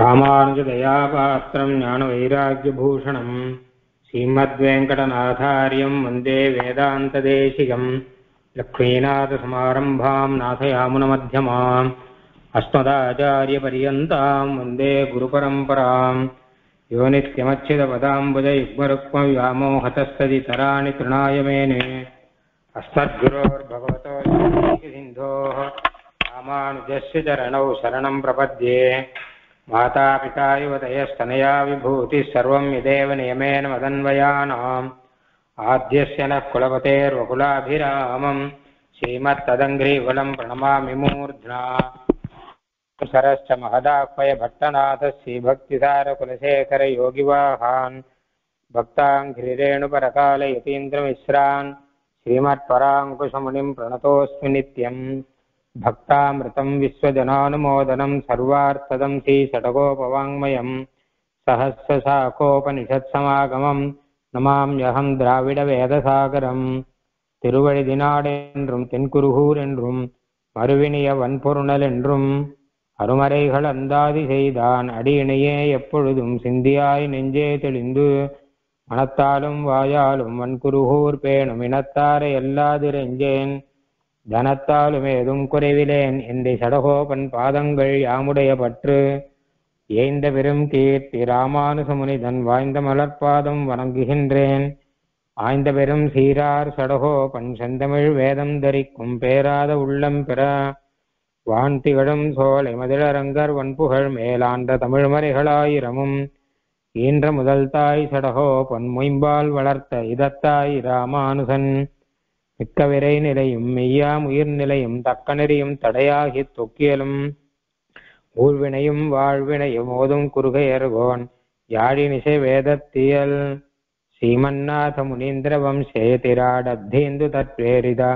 ராமானுஜதயாபாத்திரம் ஞானவைராக்யபூஷணம் ஸ்ரீமத்வேங்கடநாதாரியம் வந்தே வேதாந்ததேசிகம் லக்ஷ்மீநாதசமாரம்பாம் நாதயாமுனமத்யமாம் அஸ்மதாச்சாரியபரியந்தாம் வந்தே குருபரம்பராம் யோனித்யமச்சிதபதாம்புஜயுக்மருக்ம வியாமோஹதஸ்ததிதராணி திருணாயமேனே அஸ்மத்குரோர்பகவதோசிந்தோஹ ராமானுஜஸ்ய சரணௌ சரணம் பிரபத்யே माता पिता युवतयस्तनया विभूतिः सर्वं यदेव नियमेन मदन्वयानाम् आद्यस्य नः कुलपतेर्वकुलाभिरामं श्रीमत्तदङ्घ्रिवलं प्रणमामि मूर्ध्ना सरश्च महदाह्वय भट्टनाथः श्रीभक्तिसारकुलशेखर योगिवाहान् भक्ताङ्घ्रिरेणुपरकाल यतीन्द्रमिश्रान् श्रीमत्पराङ्कुशमुनिं प्रणतोऽस्मि नित्यम् भक्तामृतं विश्वजनानुमोदनं सर्वार्थदं श्रीषट्कोपवाङ्मयं सहस्रशाखोपनिषत्समागमं नमाम्यहं द्राविडवेदसागरं तिरुवळिदिनाडेन्றும் தென்குருகூரென்றும் மறுவினிய வன்பொருணலென்றும் அருமறைகள் அந்தாதி செய்தான் அடியினையே எப்பொழுதும் சிந்தியாய் நெஞ்சே தெளிந்து மனத்தாலும் வாயாலும் வன்குருகூர் பேணும் இனத்தாரை எல்லாதிரெஞ்சேன் தனத்தாலும் ஏதும் குறைவிலேன் என்றை சடகோபன் பாதங்கள் யாமுடைய பற்று ஏய்ந்த பெரும் கீர்த்தி ராமானுசமுனிதன் வாய்ந்த மலர்பாதம் வணங்குகின்றேன் ஆய்ந்த பெரும் சீரார் சடகோபன் செந்தமிழ் வேதம் தரிக்கும் பேராத உள்ளம் பெற வான்திகழும் சோலை மதிழரங்கர் வன்புகழ் மேலாண்ட தமிழ்மறைகளாயிரமும் ஈன்ற முதல் தாய் சடகோபன் மொயம்பால் வளர்த்த இதத்தாய் ராமானுசன் மிக்க விரை நிலையும் மெய்யாம் உயிர் நிலையும் தக்க நெறியும் தடையாகி தொக்கியலும் ஊழ்வினையும் வாழ்வினையும் ஓதும் குறுகையர்கோன் யாழினிசை வேதத்தியல் ஸ்ரீமன்னாத முனீந்திர வம்சே திராடத்தீந்து தற்பேரிதா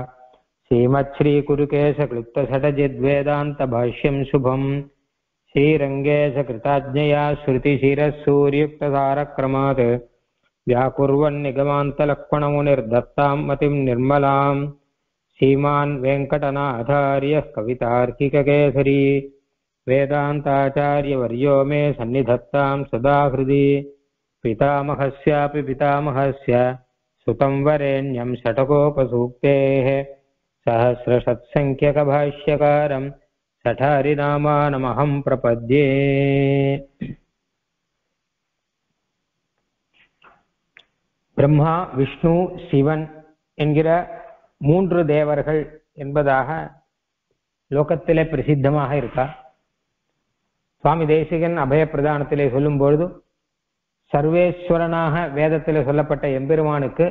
ஸ்ரீமத் ஸ்ரீ குருகேச கிருப்த சடஜித் வேதாந்த பாஷ்யம் சுபம் ஸ்ரீரங்கேச கிருதாஜ்ஞயா ஸ்ருதி சிரசூர்யுக்த சாரக்ரமாத் व्याकुर्वन् निगमान्तलक्ष्मणमुनिर्दत्तां मतिं निर्मलां श्रीमान् वेङ्कटनाथार्यः कवितार्किककेसरी वेदान्ताचार्यवर्यो मे सन्निधत्तां सदा हृदि पितामहस्यापि पितामहस्य सुतं वरेण्यं षट्कोपसूक्तेः सहस्रशत्सङ्ख्यकभाष्यकारं षठहरिनामानमहं प्रपद्ये। பிரம்மா விஷ்ணு சிவன் என்கிற மூன்று தேவர்கள் என்பதாக லோகத்திலே பிரசித்தமாக இருக்கார். சுவாமி தேசிகன் அபய பிரதானத்திலே சொல்லும் பொழுது சர்வேஸ்வரனாக வேதத்திலே சொல்லப்பட்ட எம்பெருமானுக்கு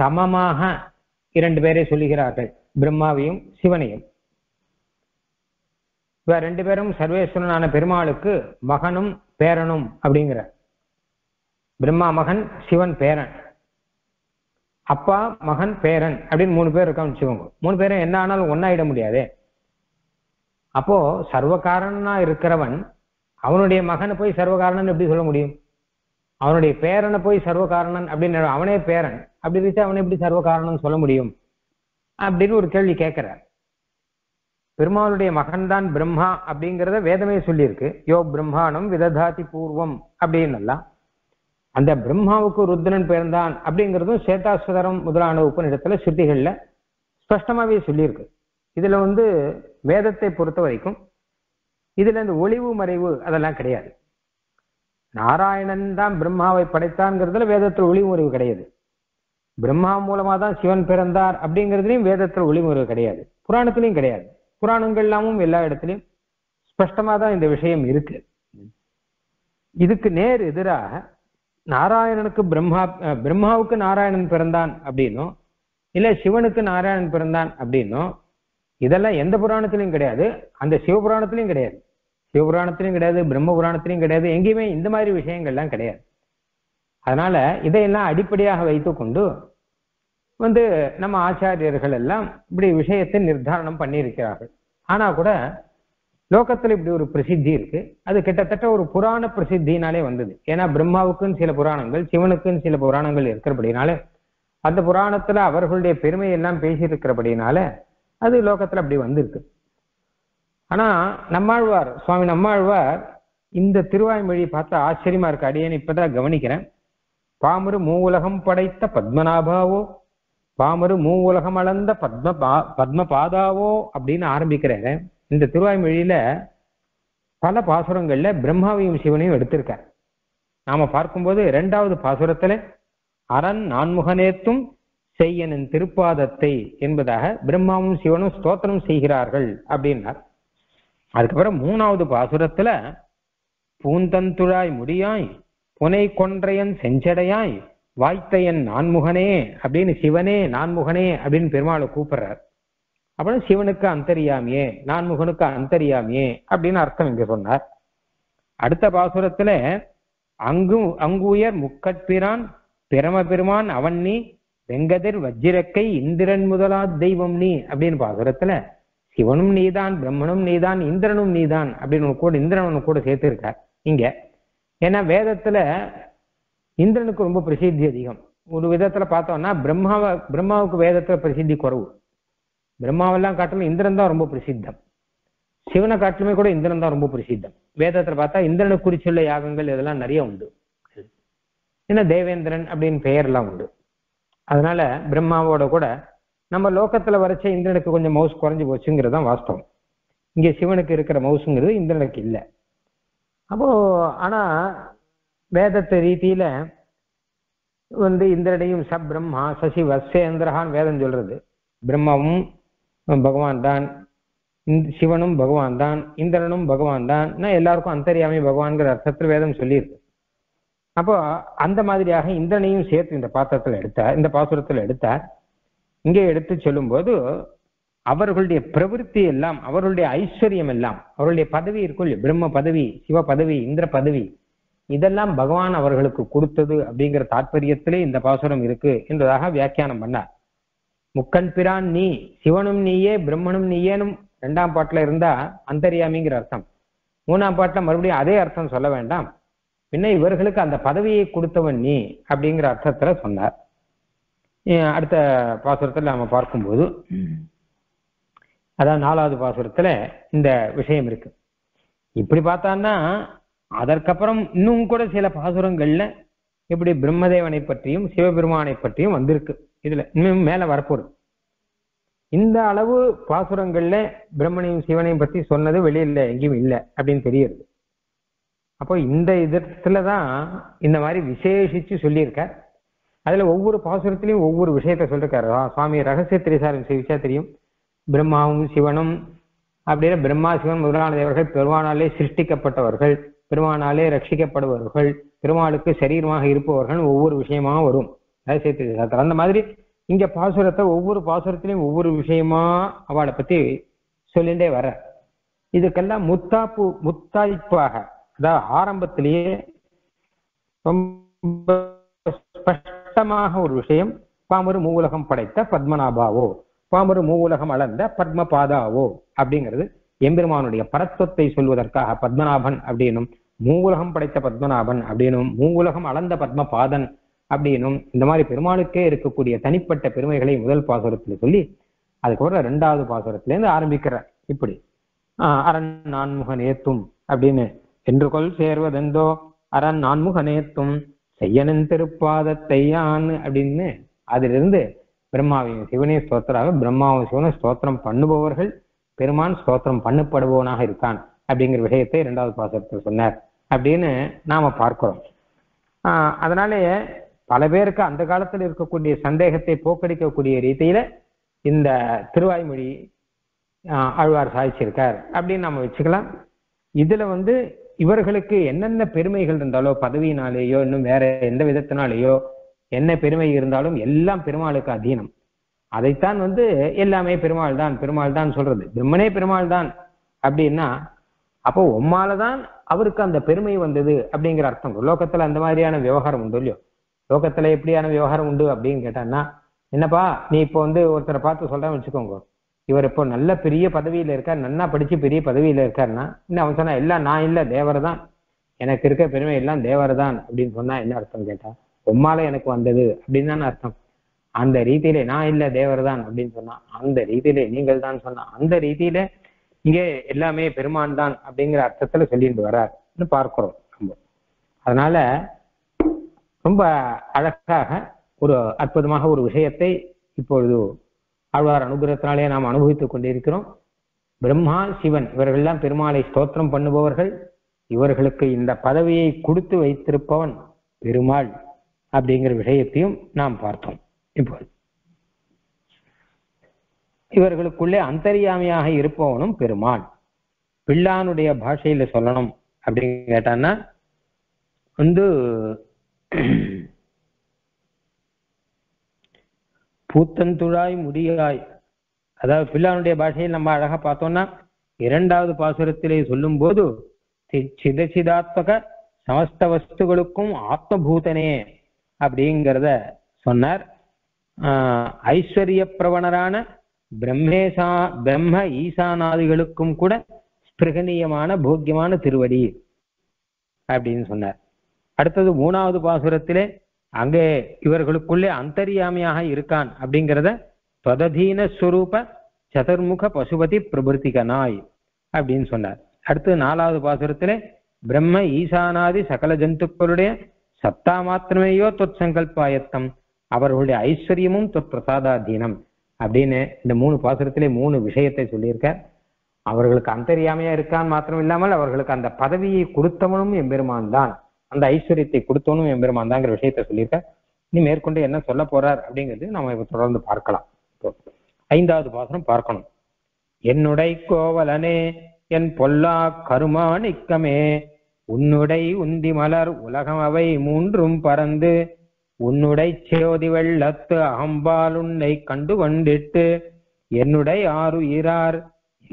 சமமாக இரண்டு பேரை சொல்லுகிறார்கள், பிரம்மாவையும் சிவனையும். இவர் ரெண்டு பேரும் சர்வேஸ்வரனான பெருமாளுக்கு மகனும் பேரனும் அப்படிங்கிறார். பிரம்மா மகன், சிவன் பேரன். அப்பா மகன் பேரன் அப்படின்னு மூணு பேர் இருக்கான்னு வச்சுக்கோங்க. மூணு பேரும் என்ன ஆனாலும் ஒன்னாயிட முடியாதே. அப்போ சர்வகாரணனா இருக்கிறவன் அவனுடைய மகனை போய் சர்வகாரணன் எப்படி சொல்ல முடியும்? அவனுடைய பேரனை போய் சர்வகாரணன் அப்படின்னு, அவனே பேரன் அப்படி இருந்துச்சு, அவனை எப்படி சர்வகாரணன் சொல்ல முடியும் அப்படின்னு ஒரு கேள்வி கேட்கிறார். பெருமாளுடைய மகன் தான் பிரம்மா அப்படிங்கிறத வேதமே சொல்லியிருக்கு. யோ பிரம்மாணம் விததாதி பூர்வம் அப்படின்னு எல்லாம். அந்த பிரம்மாவுக்கு ருத்ரன் பேர்ந்தான் அப்படிங்கிறதும் சேதாஸ்வதரம் முதலான உபநிடத்துல ஸ்ருதிகள்ல ஸ்பஷ்டமாவே சொல்லியிருக்கு. இதுல வேதத்தை பொறுத்த வரைக்கும் இதுல இந்த ஒளிவு மறைவு அதெல்லாம் கிடையாது. நாராயணன் தான் பிரம்மாவை படைத்தான்ங்கிறதுல வேதத்துல ஒளிவு மறைவு கிடையாது. பிரம்மா மூலமா தான் சிவன் பிறந்தார் அப்படிங்கிறதுலையும் வேதத்துல ஒளிவு மறைவு கிடையாது, புராணத்திலையும் கிடையாது. புராணங்கள் எல்லாமும் எல்லா இடத்துலையும் ஸ்பஷ்டமா தான் இந்த விஷயம் இருக்கு. இதுக்கு நேர் எதிராக நாராயணனுக்கு பிரம்மாவுக்கு நாராயணன் பிறந்தான் அப்படின்னும், இல்ல சிவனுக்கு நாராயணன் பிறந்தான் அப்படின்னும், இதெல்லாம் எந்த புராணத்திலையும் கிடையாது. அந்த சிவபுராணத்திலையும் கிடையாது, சிவபுராணத்திலையும் கிடையாது, பிரம்ம புராணத்திலையும் கிடையாது, எங்கேயுமே இந்த மாதிரி விஷயங்கள்லாம் கிடையாது. அதனால இதையெல்லாம் அடிப்படையாக வைத்து கொண்டு நம்ம ஆச்சாரியர்கள் எல்லாம் இப்படி விஷயத்தை நிர்தாரணம் பண்ணியிருக்கிறார்கள். ஆனா கூட லோகத்துல இப்படி ஒரு பிரசித்தி இருக்கு. அது கிட்டத்தட்ட ஒரு புராண பிரசித்தினாலே வந்தது. ஏன்னா பிரம்மாவுக்குன்னு சில புராணங்கள், சிவனுக்குன்னு சில புராணங்கள் இருக்கிறபடினால, அந்த புராணத்துல அவர்களுடைய பெருமையெல்லாம் பேசியிருக்கிறபடினால அது லோகத்துல அப்படி வந்திருக்கு. ஆனா நம்மாழ்வார், சுவாமி நம்மாழ்வார் இந்த திருவாய்மொழியை பார்த்தா ஆச்சரியமா இருக்கு. அடியேன்னு இப்பதான் கவனிக்கிறேன். பாமரு மூவுலகம் படைத்த பத்மநாபாவோ, பாமரு மூவுலகம் அளந்த பத்மபாதாவோ அப்படின்னு ஆரம்பிக்கிறாரு. இந்த திருவாய்மொழியில பல பாசுரங்கள்ல பிரம்மாவையும் சிவனையும் எடுத்திருக்காரு. நாம பார்க்கும்போது இரண்டாவது பாசுரத்துல அரண் நான்முகனேத்தும் செய்யனின் திருப்பாதத்தை என்பதாக பிரம்மாவும் சிவனும் ஸ்தோத்திரம் செய்கிறார்கள் அப்படின்னார். அதுக்கப்புறம் மூணாவது பாசுரத்துல பூந்தந்துழாய் முடியாய் புனை கொன்றையன் செஞ்சடையாய் வாய்த்தையன் நான்முகனே அப்படின்னு சிவனே நான்முகனே அப்படின்னு பெருமாளை கூப்பிடுறார். அப்புறம் சிவனுக்கு அந்தரியாமியே நான்முகனுக்கு அந்தரியாமியே அப்படின்னு அர்த்தம் இங்க சொன்னார். அடுத்த பாசுரத்துல அங்குயர் முக்கட்பிரான் பிரமபெருமான் அவன் நீ வெங்கதிர் வஜ்ரக்கை இந்திரன் முதலா தெய்வம் நீ அப்படின்னு பாசுரத்துல சிவனும் நீதான், பிரம்மனும் நீதான், இந்திரனும் நீதான் அப்படின்னு கூட இந்திரன் கூட சேர்த்து இருக்கார் இங்க. ஏன்னா வேதத்துல இந்திரனுக்கு ரொம்ப பிரசித்தி அதிகம். ஒரு விதத்துல பார்த்தோம்னா பிரம்மாவுக்கு வேதத்துல பிரசித்தி குறைவு. பிரம்மாவெல்லாம் காட்டிலும் இந்திரன் தான் ரொம்ப பிரசித்தம். சிவனை காட்டிலுமே கூட இந்திரன் தான் ரொம்ப பிரசித்தம். வேதத்துல பார்த்தா இந்திரனுக்கு குறிச்சுள்ள யாகங்கள் இதெல்லாம் நிறைய உண்டு. ஏன்னா தேவேந்திரன் அப்படின்னு பெயர்லாம் உண்டு. அதனால பிரம்மாவோட கூட நம்ம லோகத்துல வரைச்ச இந்திரனுக்கு கொஞ்சம் மவுஸ் குறைஞ்சி போச்சுங்கிறது தான் வாஸ்தவம். இங்கே சிவனுக்கு இருக்கிற மவுசுங்கிறது இந்திரனுக்கு இல்லை. அப்போ ஆனா வேதத்தை ரீதியில வந்து இந்திரனையும் ச பிரம்மா சசி வசேந்திரஹான்னு வேதம் சொல்றது. பிரம்மாவும் பகவான் தான், சிவனும் பகவான் தான், இந்திரனும் பகவான் தான், எல்லாருக்கும் அந்தரியாமி பகவான்கிற அர்த்தத்தில் வேதம் சொல்லியிருக்கு. அப்போ அந்த மாதிரியாக இந்திரனையும் சேர்த்து இந்த பாசுரத்தில் எடுத்தார். இங்கே எடுத்து சொல்லும்போது அவர்களுடைய பிரவிற்த்தி எல்லாம், அவர்களுடைய ஐஸ்வர்யம் எல்லாம், அவருடைய பதவி இருக்குள்ள பிரம்ம பதவி, சிவ பதவி, இந்திர பதவி, இதெல்லாம் பகவான் அவர்களுக்கு கொடுத்தது அப்படிங்கிற தாற்பயத்திலே இந்த பாசுரம் இருக்கு என்றதாக வியாக்கியானம் பண்ணார். முக்கன் பிரான் நீ, சிவனும் நீயே, பிரம்மனும் நீயேனும் ரெண்டாம் பாட்டுல இருந்தா அந்தரியாமிங்கிற அர்த்தம். மூணாம் பாட்டுல மறுபடியும் அதே அர்த்தம் சொல்ல வேண்டாம், பின்ன இவர்களுக்கு அந்த பதவியை கொடுத்தவன் நீ அப்படிங்கிற அர்த்தத்துல சொன்னார். அடுத்த பாசுரத்துல நாம பார்க்கும்போது அதான் நாலாவது பாசுரத்துல இந்த விஷயம் இருக்கு. இப்படி பார்த்தான்னா அதற்கப்புறம் இன்னும் கூட சில பாசுரங்கள்ல இப்படி பிரம்மதேவனை பற்றியும் சிவபெருமானை பற்றியும் வந்திருக்கு. இதுல இன்னும் மேல வரப்போகுது. இந்த அளவு பாசுரங்கள்ல பிரம்மனையும் சிவனையும் பத்தி சொன்னது வெளியில எங்கேயும் இல்லை அப்படின்னு தெரியுது. அப்போ இந்த இதுலதான் இந்த மாதிரி விசேஷிச்சு சொல்லியிருக்கார். அதுல ஒவ்வொரு பாசுரத்திலையும் ஒவ்வொரு விஷயத்த சொல்லிருக்காரு. சுவாமி ரகசிய திரிசாரம் சேவிச்சா தெரியும். பிரம்மாவும் சிவனும் அப்படின்னா பிரம்மா சிவன் முதலான தேவர்கள் பெருமானாலே சிருஷ்டிக்கப்பட்டவர்கள், பெருமானாலே ரட்சிக்கப்படுபவர்கள், பெருமாளுக்கு சரீரமாக இருப்பவர்கள், ஒவ்வொரு விஷயமாக வரும் ரகசிய திரிசாரத்தில். அந்த மாதிரி இங்க பாசுரத்தை ஒவ்வொரு பாசுரத்திலையும் ஒவ்வொரு விஷயமா அவளை பத்தி சொல்லிண்டே வர இதுக்கெல்லாம் முத்தாய்ப்பாக அதாவது ஆரம்பத்திலேயே ரொம்ப ஸ்பஷ்டமாக ஒரு விஷயம், பாமரு மூவுலகம் படைத்த பத்மநாபாவோ, பாமரு மூவுலகம் அளந்த பத்மபாதாவோ அப்படிங்கிறது எம்பெருமானுடைய பரத்துவத்தை சொல்வதற்காக பத்மநாபன் அப்படின்னும், மூவுலகம் படைத்த பத்மநாபன் அப்படின்னும், மூவுலகம் அளந்த பத்மபாதன் அப்படின்னும் இந்த மாதிரி பெருமாளுக்கே இருக்கக்கூடிய தனிப்பட்ட பெருமைகளை முதல் பாசுரத்துல சொல்லி அதுக்கப்புறம் ரெண்டாவது பாசுரத்திலேருந்து ஆரம்பிக்கிற இப்படி அரண் நான்முகன் ஏத்தும் அப்படின்னு என்று கொள் சேர்வதெந்தோ அரண் நான்முகனேத்தும் செய்யனின் திருப்பாதத்தையான் அப்படின்னு அதிலிருந்து பிரம்மாவையும் சிவனையும் ஸ்தோத்திராக பிரம்மாவும் சிவனும் ஸ்தோத்திரம் பண்ணுபவர்கள், பெருமான் ஸ்தோத்திரம் பண்ணப்படுபவனாக இருக்கான் அப்படிங்கிற விஷயத்தை இரண்டாவது பாசுரத்தில் சொன்னார் அப்படின்னு நாம பார்க்கிறோம். அதனாலேயே பல பேருக்கு அந்த காலத்தில் இருக்கக்கூடிய சந்தேகத்தை போக்கடிக்கக்கூடிய ரீதியில இந்த திருவாய்மொழி ஆழ்வார் சாதிச்சிருக்கார் அப்படின்னு நம்ம வச்சுக்கலாம். இதுல வந்து இவர்களுக்கு என்னென்ன பெருமைகள் இருந்தாலோ, பதவியினாலேயோ இன்னும் வேற எந்த விதத்தினாலேயோ என்ன பெருமை இருந்தாலும் எல்லாம் பெருமாளுக்கு அதீனம். அதைத்தான் வந்து எல்லாமே பெருமாள் தான், பெருமாள் தான் சொல்றது. பிரம்மனே பெருமாள் தான் அப்படின்னா அப்போ உம்மாலதான் அவருக்கு அந்த பெருமை வந்தது அப்படிங்கிற அர்த்தம். லோகத்துல அந்த மாதிரியான விவகாரம் உண்டு இல்லையோ? லோகத்துல எப்படியான விவகாரம் உண்டு அப்படின்னு கேட்டான்னா, என்னப்பா நீ இப்போ வந்து ஒருத்தரை பார்த்து சொல்றேன்னு வச்சுக்கோங்க, இவர் இப்போ நல்ல பெரிய பதவியில இருக்கார், நல்லா படிச்சு பெரிய பதவியில இருக்காருன்னா இன்னும் அவன் சொன்னா எல்லாம் நான் இல்லை தேவர் தான், எனக்கு இருக்க பெருமை எல்லாம் தேவர் தான் அப்படின்னு சொன்னா என்ன அர்த்தம் கேட்டா, உம்மால எனக்கு வந்தது அப்படின்னு தானே அர்த்தம். அந்த ரீதியில நான் இல்லை தேவர் தான் அப்படின்னு சொன்னா, அந்த ரீதியில நீங்கள் தான் சொன்னா, அந்த ரீதியில இங்கே எல்லாமே பெருமான் தான் அப்படிங்கிற அர்த்தத்துல சொல்லிட்டு வர்றார். பார்க்கிறோம். அதனால ரொம்ப அழகாக ஒரு அற்புதமாக ஒரு விஷயத்தை இப்பொழுது ஆழ்வார் அனுகிரகத்தினாலே நாம் அனுபவித்துக் கொண்டிருக்கிறோம். பிரம்மா சிவன் இவர்களெல்லாம் பெருமாளை ஸ்தோத்திரம் பண்ணுபவர்கள், இவர்களுக்கு இந்த பதவியை கொடுத்து வைத்திருப்பவன் பெருமாள் அப்படிங்கிற விஷயத்தையும் நாம் பார்த்தோம். இப்போ இவர்களுக்குள்ளே அந்தரியாமியாக இருப்பவனும் பெருமாள். பிள்ளானுடைய பாஷையில சொல்லணும் அப்படின்னு கேட்டான்னா வந்து பூத்தந்துழாய் முடியாய், அதாவது பிள்ளானுடைய பாஷையில் நம்ம அழகா பார்த்தோம்னா இரண்டாவது பாசுரத்திலே சொல்லும் போது சிதசிதாத்மக சமஸ்த வஸ்துகளுக்கும் ஆத்மபூதனே அப்படிங்கிறத சொன்னார். ஐஸ்வர்ய பிரவணரான பிரம்ம ஈசானாதிகளுக்கும் கூட ஸ்பிருகணியமான போக்கியமான திருவடி அப்படின்னு சொன்னார். அடுத்தது மூணாவது பாசுரத்திலே அங்கே இவர்களுக்குள்ளே அந்தரியாமியாக இருக்கான் அப்படிங்கிறத பததீன ஸ்வரூப சதுர்முக பசுபதி பிரபுத்திகனாய் அப்படின்னு சொன்னார். அடுத்து நாலாவது பாசுரத்திலே பிரம்ம ஈசானாதி சகல ஜந்துக்களுடைய சத்தா மாத்திரமேயோ தொற்சங்கல்பாயத்தம், அவர்களுடைய ஐஸ்வர்யமும் தொற்பிரசாதாதீனம் அப்படின்னு இந்த மூணு பாசுரத்திலே மூணு விஷயத்தை சொல்லியிருக்கார். அவர்களுக்கு அந்தரியாமையா இருக்கான் மாத்திரம் இல்லாமல் அவர்களுக்கு அந்த பதவியை கொடுத்தவனும் எம்பெருமான் தான், அந்த ஐஸ்வர்யத்தை கொடுத்தவனும் எம்பெருமான் தாங்கிற விஷயத்த சொல்லியிருக்கார். இனி மேற்கொண்டு என்ன சொல்ல போறார் அப்படிங்கிறது நம்ம இப்ப தொடர்ந்து பார்க்கலாம். ஐந்தாவது பாசுரம் பார்க்கணும். என்னுடை கோவலனே என் பொல்லா கருமாணிக்கமே, உன்னுடை உந்தி மலர் உலகம் அவை மூன்றும் பறந்து, உன்னுடை சேதி வெள்ளத்து அம்பால் உன்னை கண்டு கொண்டிட்டு, என்னுடை ஆறு ஈரார்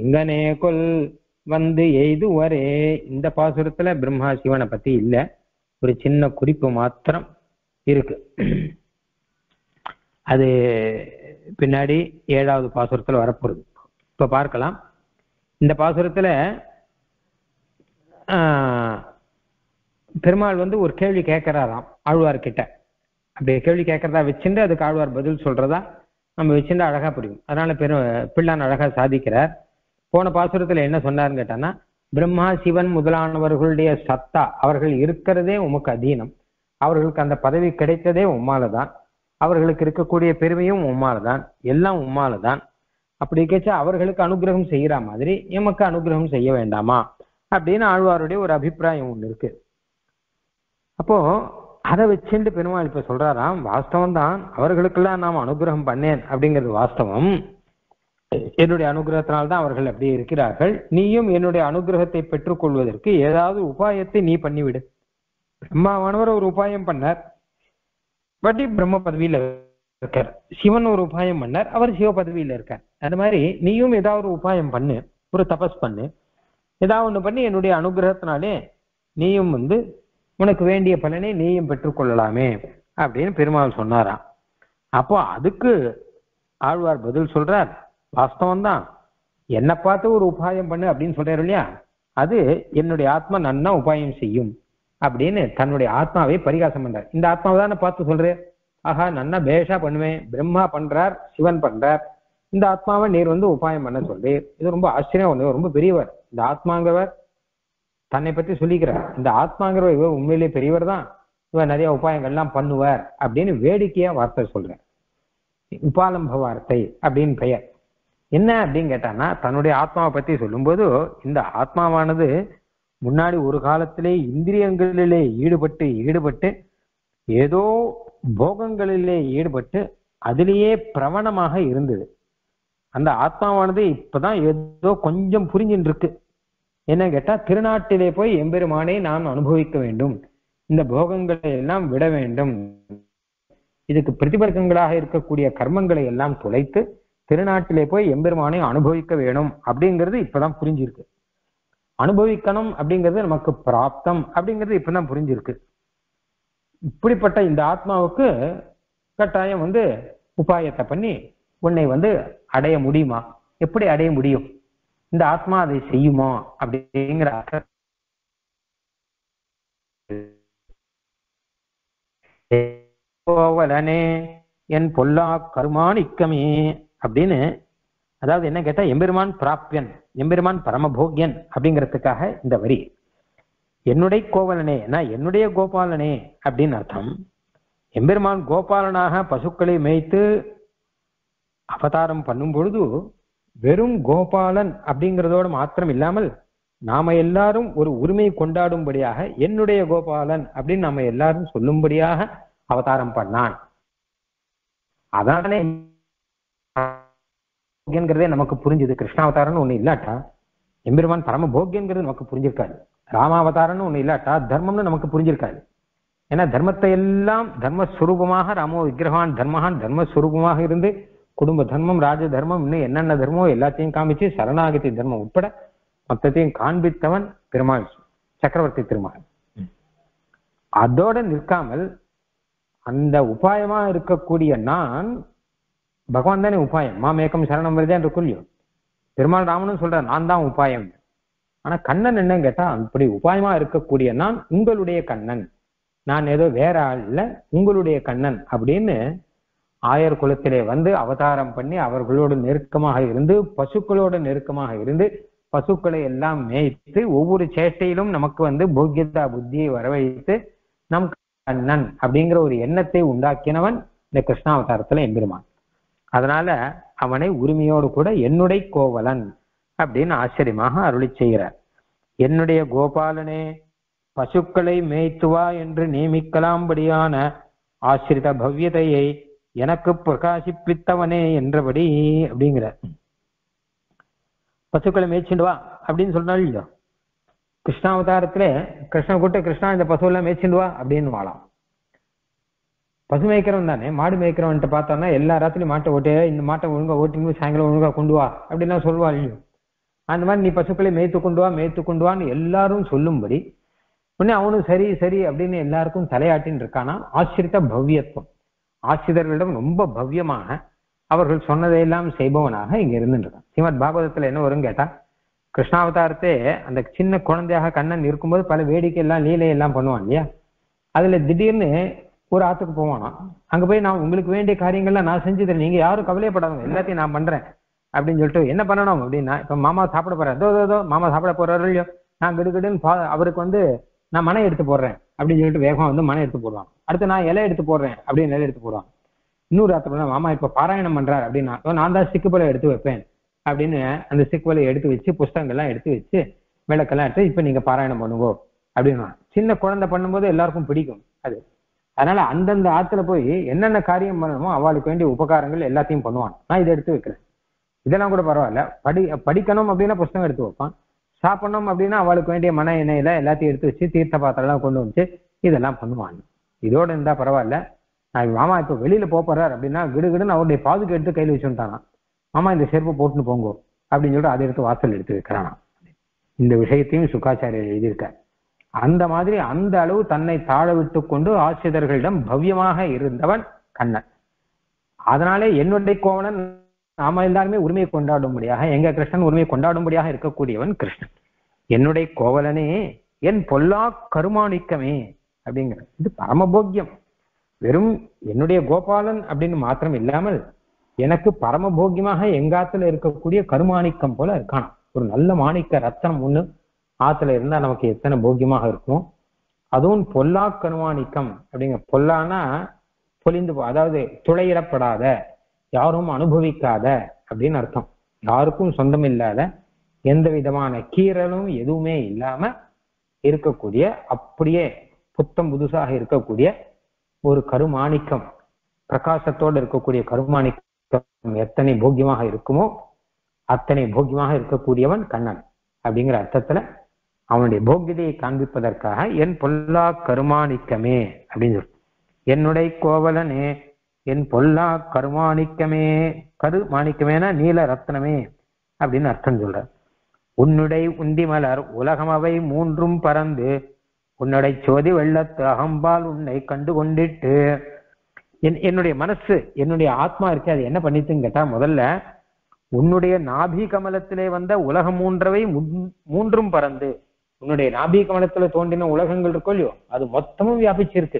எங்கனே கொல் வந்து எய்துவரே. இந்த பாசுரத்துல பிரம்மா சிவனை பத்தி இல்ல, ஒரு சின்ன குறிப்பு மாத்திரம் இருக்கு. அது பின்னாடி ஏழாவது பாசுரத்துல வரப்போகுது. இப்ப பார்க்கலாம். இந்த பாசுரத்துல பெருமாள் வந்து ஒரு கேள்வி கேட்கிறாராம் ஆழ்வார் கிட்ட. அப்படி கேள்வி கேட்கறதா வச்சுட்டு அதுக்கு ஆழ்வார் பதில் சொல்றதா நம்ம வச்சுட்டு அழகா புரியும். அதனால பிள்ளான் அழகா சாதிக்கிறார். போன பாசுரத்துல என்ன சொன்னாருன்னு கேட்டான்னா, பிரம்மா சிவன் முதலானவர்களுடைய சத்தா, அவர்கள் இருக்கிறதே உமக்கு அதீனம், அவர்களுக்கு அந்த பதவி கிடைத்ததே உம்மால தான், அவர்களுக்கு இருக்கக்கூடிய பெருமையும் உம்மால தான், எல்லாம் உம்மால தான். அப்படி கேச்சா அவர்களுக்கு அனுகிரகம் செய்யற மாதிரி எமக்கு அனுகிரகம் செய்ய வேண்டாமா அப்படின்னு ஆழ்வாருடைய ஒரு அபிப்பிராயம் ஒண்ணு இருக்கு. அப்போ அதை வச்சுட்டு பெருமாள் இப்ப சொல்றாராம், வாஸ்தவம் தான் அவர்களுக்கெல்லாம் நாம் அனுகிரகம் பண்ணேன் அப்படிங்கிறது வாஸ்தவம், என்னுடைய அனுகிரகத்தினால்தான் அவர்கள் அப்படியே இருக்கிறார்கள். நீயும் என்னுடைய அனுகிரகத்தை பெற்றுக்கொள்வதற்கு ஏதாவது உபாயத்தை நீ பண்ணிவிடு. பிரம்மாவானவர் ஒரு உபாயம் பண்ணார், வட்டி பிரம்ம பதவியில இருக்கார். சிவன் ஒரு உபாயம் பண்ணார், அவர் சிவ பதவியில இருக்கார். அது மாதிரி நீயும் ஏதாவது ஒரு உபாயம் பண்ணு, ஒரு தபஸ் பண்ணு, ஏதாவது ஒண்ணு பண்ணி என்னுடைய அனுகிரகத்தினாலே நீயும் வந்து உனக்கு வேண்டிய பலனை நீயும் பெற்றுக்கொள்ளலாமே அப்படின்னு பெருமாள் சொன்னாராம். அப்போ அதுக்கு ஆழ்வார் பதில் சொல்றார், வாஸ்தவம் தான் என்னை பார்த்து ஒரு உபாயம் பண்ணு அப்படின்னு சொல்றாரு இல்லையா, அது என்னுடைய ஆத்மா நன்னா உபாயம் செய்யும் அப்படின்னு தன்னுடைய ஆத்மாவை பரிகாசம் பண்றார். இந்த ஆத்மாவை தான் பார்த்து சொல்றே, ஆஹா நன்னா பேஷா பண்ணுவேன், பிரம்மா பண்றார் சிவன் பண்றார், இந்த ஆத்மாவை நீர் வந்து உபாயம் பண்ண சொல்லு. இது ரொம்ப ஆச்சரியம் ஒன்று, ரொம்ப பெரியவர் இந்த ஆத்மாங்கிறவர். தன்னை பத்தி சொல்லிக்கிறார், இந்த ஆத்மாங்கிறவர் இவர் உண்மையிலேயே பெரியவர் தான், இவர் நிறைய உபாயங்கள்லாம் பண்ணுவார் அப்படின்னு வேடிக்கையா வார்த்தை சொல்றார். உபாலம்ப வார்த்தை அப்படின்னு பெயர். என்ன அப்படின்னு கேட்டான்னா, தன்னுடைய ஆத்மாவை பத்தி சொல்லும்போது இந்த ஆத்மாவானது முன்னாடி ஒரு காலத்திலே இந்திரியங்களிலே ஈடுபட்டு ஏதோ போகங்களிலே ஈடுபட்டு அதிலேயே பிரவணமாக இருந்தது. அந்த ஆத்மாவானது இப்பதான் ஏதோ கொஞ்சம் புரிஞ்சுட்டு இருக்கு. என்ன கேட்டா, திருநாட்டிலே போய் எம்பெருமானை நான் அனுபவிக்க வேண்டும், இந்த போகங்களை எல்லாம் விட வேண்டும், இதுக்கு பிரதிபர்க்கங்களாக இருக்கக்கூடிய கர்மங்களை எல்லாம் தொலைத்து திருநாட்டிலே போய் எம்பெருமானை அனுபவிக்க வேணும் அப்படிங்கிறது இப்பதான் புரிஞ்சிருக்கு. அனுபவிக்கணும் அப்படிங்கிறது நமக்கு பிராப்தம் அப்படிங்கிறது இப்பதான் புரிஞ்சிருக்கு. இப்படிப்பட்ட இந்த ஆத்மாவுக்கு கட்டாயம் வந்து உபாயத்தை பண்ணி உன்னை வந்து அடைய முடியுமா, எப்படி அடைய முடியும், இந்த ஆத்மா அதை செய்யுமா அப்படிங்கிற கோவலனே என் பொல்லா கருமாணிக்கமே அப்படின்னு, அதாவது என்ன கேட்டா எம்பெருமான் பிராப்யன், எம்பெருமான் பரமபோக்யன் அப்படிங்கிறதுக்காக இந்த வரி. என்னுடைய கோவலனே, நான் என்னுடைய கோபாலனே அப்படின்னு அர்த்தம். எம்பெருமான் கோபாலனாக பசுக்களை மேய்த்து அவதாரம் பண்ணும் பொழுது வெறும் கோபாலன் அப்படிங்கிறதோடு மாத்திரம் இல்லாமல் நாம எல்லாரும் ஒரு உரிமையை கொண்டாடும்படியாக என்னுடைய கோபாலன் அப்படின்னு நாம எல்லாரும் சொல்லும்படியாக அவதாரம் பண்ணான். அதானே போக்யங்கிறதே நமக்கு புரிஞ்சுது. கிருஷ்ணாவதாரம்னு ஒண்ணு இல்லாட்டா எம்பெருமான் பரம போக்யங்கிறது நமக்கு புரிஞ்சிருக்காது. ராமாவதாரம்னு ஒண்ணு இல்லாட்டா தர்மம்னு நமக்கு புரிஞ்சிருக்காது. ஏன்னா தர்மத்தை எல்லாம் தர்மஸ்வரூபமாக ராமோ விக்கிரகான் தர்மகான் தர்மஸ்வரூபமாக இருந்து குடும்ப தர்மம் ராஜ தர்மம் இன்னும் என்னென்ன தர்மம் எல்லாத்தையும் காமிச்சு சரணாகதி தர்மம் உட்பட மொத்தத்தையும் காண்பித்தவன் பெருமாள் சக்கரவர்த்தி திருமால். அதோட நிற்காமல் அந்த உபாயமா இருக்கக்கூடிய நான் பகவான் தானே உபாயம். மாமேக்கம் சரணம் வருதான் என்று கொள்ளியும் பெருமாள் ராமனும் சொல்ற நான் தான் உபாயம். ஆனா கண்ணன் என்னன்னு கேட்டா அப்படி உபாயமா இருக்கக்கூடிய நான் உங்களுடைய கண்ணன், நான் ஏதோ வேற ஆள் இல்ல, உங்களுடைய கண்ணன் அப்படின்னு ஆயர் குலத்திலே வந்து அவதாரம் பண்ணி அவர்களோடு நெருக்கமாக இருந்து பசுக்களோடு நெருக்கமாக இருந்து பசுக்களை எல்லாம் மேய்த்து ஒவ்வொரு சேட்டையிலும் நமக்கு வந்து போக்யதா புத்தியை வரவழைத்து நம் கண்ணன் அப்படிங்கிற ஒரு எண்ணத்தை உண்டாக்கினவன் இந்த கிருஷ்ணாவதாரத்துல எம்பெருமான். அதனால அவனை உரிமையோடு கூட என்னுடைய கோவலன் அப்படின்னு ஆச்சரியமாக அருளி செய்கிறார். என்னுடைய கோபாலனே பசுக்களை மேய்த்துவா என்று நியமிக்கலாம்படியான ஆசிரித பவ்யதையை எனக்கு பிரகாசிப்பித்தவனே என்றபடி அப்படிங்கிற பசுக்களை மேய்ச்சிண்டுவா அப்படின்னு சொன்னாலும் இல்லையோ கிருஷ்ணாவதாரத்துல கிருஷ்ணன் கூட்ட கிருஷ்ணா இந்த பசு எல்லாம் மேய்ச்சிண்டுவா அப்படின்னு வாழாம். பசு மேய்க்கிறவன் தானே, மாடு மேய்க்கிறவன்ட்டு பார்த்தோம்னா எல்லா ராத்திரியும் மாட்டை ஓட்டு, இந்த மாட்டை ஒழுங்கா ஓட்டின்னு சாயங்காலம் ஒழுங்கா கொண்டு வா அப்படின்லாம் சொல்லுவா இல்லையோ. அந்த மாதிரி நீ பசுக்களை மேய்த்து கொண்டு வா மேய்த்து கொண்டு வான்னு எல்லாரும் சொல்லும்படி உடனே அவனும் சரி சரி அப்படின்னு எல்லாருக்கும் தலையாட்டின்னு இருக்கானா ஆசிரித்த பவ்யத்துவம், ஆசிரியர்களிடம் ரொம்ப பவ்யமாக அவர்கள் சொன்னதையெல்லாம் செய்பவனாக இங்க இருந்துருக்கான். ஸ்ரீமத் பாகவதத்துல என்ன வரும்னு கேட்டா கிருஷ்ணாவதாரத்தை அந்த சின்ன குழந்தையாக கண்ணன் இருக்கும்போது பல வேடிக்கை எல்லாம் லீலையெல்லாம் பண்ணுவான் இல்லையா. அதுல திடீர்னு ஒரு ஆத்துக்கு போவானா, அங்க போய் நான் உங்களுக்கு வேண்டிய காரியங்கள்லாம் நான் செஞ்சு தரேன், நீங்க யாரும் கவலைப்படாதவங்க, எல்லாத்தையும் நான் பண்றேன் அப்படின்னு சொல்லிட்டு என்ன பண்ணணும் அப்படின்னா இப்ப மாமா சாப்பிட போறாரு, தோதோ மாமா சாப்பிட போறாரு இல்லையோ, நான் கிடுகிடுன்னு அவருக்கு வந்து நான் மனை எடுத்து போடுறேன் அப்படின்னு சொல்லிட்டு வேகமா வந்து மனை எடுத்து போடுவான். அடுத்து நான் இலை எடுத்து போடுறேன் அப்படின்னு இலை எடுத்து போடுவான். இன்னொரு ஆத்திரம் தான் மாமா இப்ப பாராயணம் பண்றாரு அப்படின்னா நான் தான் சிக்குப்பலை எடுத்து வைப்பேன் அப்படின்னு அந்த சிக்குப்பலை எடுத்து வச்சு புஸ்தகங்கள்லாம் எடுத்து வச்சு விளக்கெல்லாம் எடுத்து இப்ப நீங்க பாராயணம் பண்ணுவோம் அப்படின்னா சின்ன குழந்தை பண்ணும்போது எல்லாருக்கும் பிடிக்கும் அது. அதனால அந்தந்த ஆத்துல போய் என்னென்ன காரியம் பண்ணணுமோ அவளுக்கு வேண்டிய உபகாரங்கள் எல்லாத்தையும் பண்ணுவான். நான் இதை எடுத்து வைக்கிறேன் இதெல்லாம் கூட பரவாயில்ல, படிக்கணும் அப்படின்னா புஸ்தகம் எடுத்து வைப்பான், சாப்பிடணும் அப்படின்னா அவளுக்கு வேண்டிய மன இணையில எல்லாத்தையும் எடுத்து வச்சு தீர்த்த பாத்திரம் எல்லாம் கொண்டு வந்து இதெல்லாம் பண்ணுவாங்க. இதோட இருந்தா பரவாயில்ல, நான் மாமா இப்ப வெளியில போறாரு அப்படின்னா கிடுகிடுன்னு அவருடைய பாதுக்கு எடுத்து கையில் வச்சுட்டானா, மாமா இந்த செருப்பு போட்டுன்னு போங்கோ அப்படின்னு சொல்லிட்டு அதை எடுத்து வாசல் எடுத்து வைக்கிறானா. இந்த விஷயத்தையும் சுக்காச்சாரியர் எழுதியிருக்கார். அந்த மாதிரி அந்த அளவு தன்னை தாழ விட்டு கொண்டு ஆசிரியர்களிடம் பவ்யமாக இருந்தவன் கண்ணன். அதனாலே என்னுடைய கோவலன் நாம எல்லாருமே உரிமையை கொண்டாடும்படியாக எங்க கிருஷ்ணன் உரிமையை கொண்டாடும்படியாக இருக்கக்கூடியவன் கிருஷ்ணன். என்னுடைய கோவலனே என் பொல்லா கருமாணிக்கமே அப்படிங்கிற இது பரமபோக்யம். வெறும் என்னுடைய கோபாலன் அப்படின்னு மாத்திரம் இல்லாமல் எனக்கு பரமபோக்கியமாக எங்காத்துல இருக்கக்கூடிய கருமாணிக்கம் போல இருக்கானாம். ஒரு நல்ல மாணிக்க ரத்தனம் ஒண்ணு ஆத்துல இருந்தா நமக்கு எத்தனை போக்கியமாக இருக்கும். அதுவும் பொல்லா கருமாணிக்கம் அப்படிங்கிற பொல்லானா பொலிந்து அதாவது துளையிடப்படாத யாரும் அனுபவிக்காத அப்படின்னு அர்த்தம். யாருக்கும் சொந்தம் இல்லாத எந்த விதமான கீறலும் எதுவுமே இல்லாம இருக்கக்கூடிய அப்படியே புத்தம் புதுசாக இருக்கக்கூடிய ஒரு கருமாணிக்கம், பிரகாசத்தோடு இருக்கக்கூடிய கருமாணிக்கம் எத்தனை போக்கியமாக இருக்குமோ அத்தனை போக்கியமாக இருக்கக்கூடியவன் கண்ணன் அப்படிங்கிற அர்த்தத்துல அவனுடைய போக்கியதையை காண்பிப்பதற்காக என் பொல்லா கருமாணிக்கமே அப்படின்னு சொல்லு என்னுடைய கோவலனே என் பொல்லா கருமாணிக்கமே, கருமாணிக்கமேனா நீல ரத்னமே அப்படின்னு அர்த்தம் சொல்ற. உன்னுடைய உந்திமலர் உலகமவை மூன்றும் பறந்து உன்னுடைய சோதி வெள்ளத்து அகம்பால் உன்னை கண்டு கொண்டிட்டு என்னுடைய மனசு என்னுடைய ஆத்மா இருக்கு அது என்ன பண்ணிட்டுன்னு கேட்டா முதல்ல உன்னுடைய நாபி கமலத்திலே வந்த உலகம் மூன்றவை மூன்றும் பறந்து உன்னுடைய நாபி கமலத்துல தோன்றின உலகங்கள் இருக்கோ இல்லையோ அது மொத்தமும் வியாபிச்சிருக்கு.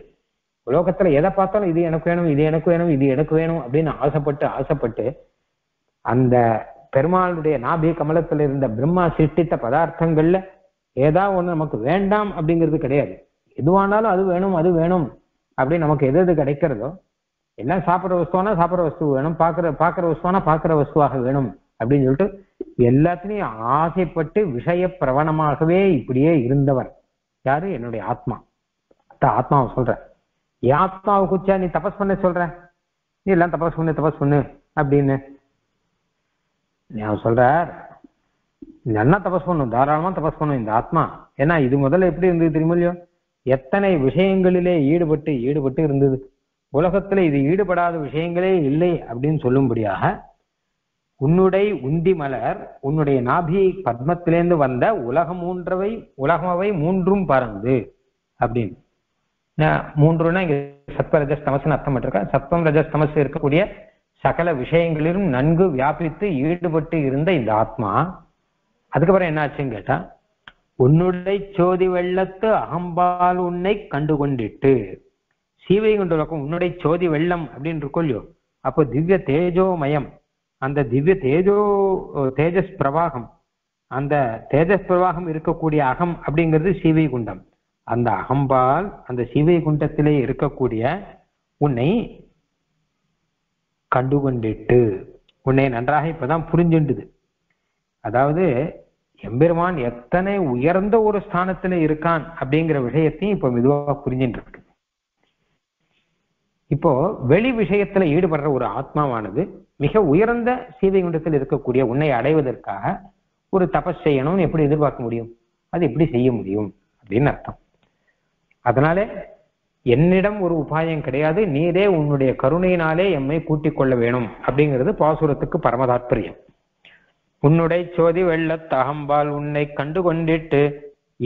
உலோகத்துல எதை பார்த்தாலும் இது எனக்கு வேணும் இது எனக்கு வேணும் இது எனக்கு வேணும் அப்படின்னு ஆசைப்பட்டு ஆசைப்பட்டு அந்த பெருமாளுடைய நாபி கமலத்துல இருந்த பிரம்மா சிருஷ்டித்த பதார்த்தங்கள்ல ஏதாவது ஒன்று நமக்கு வேண்டாம் அப்படிங்கிறது கிடையாது. எதுவானாலும் அது வேணும் அப்படின்னு நமக்கு எது எது கிடைக்கிறதோ எல்லாம் சாப்பிட்ற வஸ்துவானா சாப்பிட்ற வஸ்து வேணும், பார்க்குற வஸ்துவானா பார்க்குற வஸ்துவாக வேணும் அப்படின்னு சொல்லிட்டு எல்லாத்துலேயும் ஆசைப்பட்டு விஷய பிரவணமாகவே இப்படியே இருந்தவர் யாரு? என்னுடைய ஆத்மா. ஆத்மாவை சொல்றேன், என் ஆத்மாவை குச்சா நீ தபஸ் பண்ண சொல்ற, நீ எல்லாம் தபஸ் பண்ணு அப்படின்னு நான் சொல்றார். நல்லா தபஸ் பண்ணும், தாராளமா தபஸ் பண்ணும் இந்த ஆத்மா. ஏன்னா இது முதல்ல எப்படி இருந்தது தெரியுமில்லையோ? எத்தனை விஷயங்களிலே ஈடுபட்டு இருந்தது. உலகத்துல இது ஈடுபடாத விஷயங்களே இல்லை அப்படின்னு சொல்லும்படியாக உன்னுடைய உந்தி மலர் உன்னுடைய நாபி பத்மத்திலேருந்து வந்த உலகமவை மூன்றும் பறந்து அப்படின்னு. மூன்றுன்னா இங்க சத்வ ரஜஸ் தமசுன்னு அர்த்தம் பண்ணிருக்கேன். சத்வம் ரஜஸ் தமசு இருக்கக்கூடிய சகல விஷயங்களிலும் நன்கு வியாபித்து ஈடுபட்டு இருந்த இந்த ஆத்மா அதுக்கப்புறம் என்ன ஆச்சுன்னு கேட்டா, உன்னுடைய சோதி வெள்ளத்து அகம்பால் உன்னை கண்டு கொண்டிட்டு சீவை கொண்டு உலகம் உன்னுடைய சோதி வெள்ளம் அப்படின்னு இருக்கொள்ளியோ, அப்போ திவ்ய தேஜோமயம் அந்த திவ்ய தேஜஸ் பிரவாகம், அந்த தேஜஸ் பிரவாகம் இருக்கக்கூடிய அகம் அப்படிங்கிறது சீவை குண்டம். அந்த அகம்பால் அந்த சீவை குண்டத்திலே இருக்கக்கூடிய உன்னை கண்டுகொண்டிட்டு உன்னை நன்றாக இப்பதான் புரிஞ்சுண்டுது. அதாவது எம்பெருமான் எத்தனை உயர்ந்த ஒரு ஸ்தானத்துல இருக்கான் அப்படிங்கிற விஷயத்தையும் இப்ப மெதுவாக புரிஞ்சுட்டு இருக்கு. இப்போ வெளி விஷயத்துல ஈடுபடுற ஒரு ஆத்மாவானது மிக உயர்ந்த சீவைகுண்டத்தில் இருக்கக்கூடிய உன்னை அடைவதற்காக ஒரு தபஸ் செய்யணும்னு எப்படி எதிர்பார்க்க முடியும்? அது எப்படி செய்ய முடியும் அப்படின்னு அர்த்தம். அதனாலே என்னிடம் ஒரு உபாயம் கிடையாது, நீரே உன்னுடைய கருணையினாலே எம்மை கூட்டிக் கொள்ள வேணும் அப்படிங்கிறது பாசுரத்துக்கு பரம தாற்பயம். உன்னுடைய சோதி வெள்ளத்தகம்பால் உன்னை கண்டு கொண்டிட்டு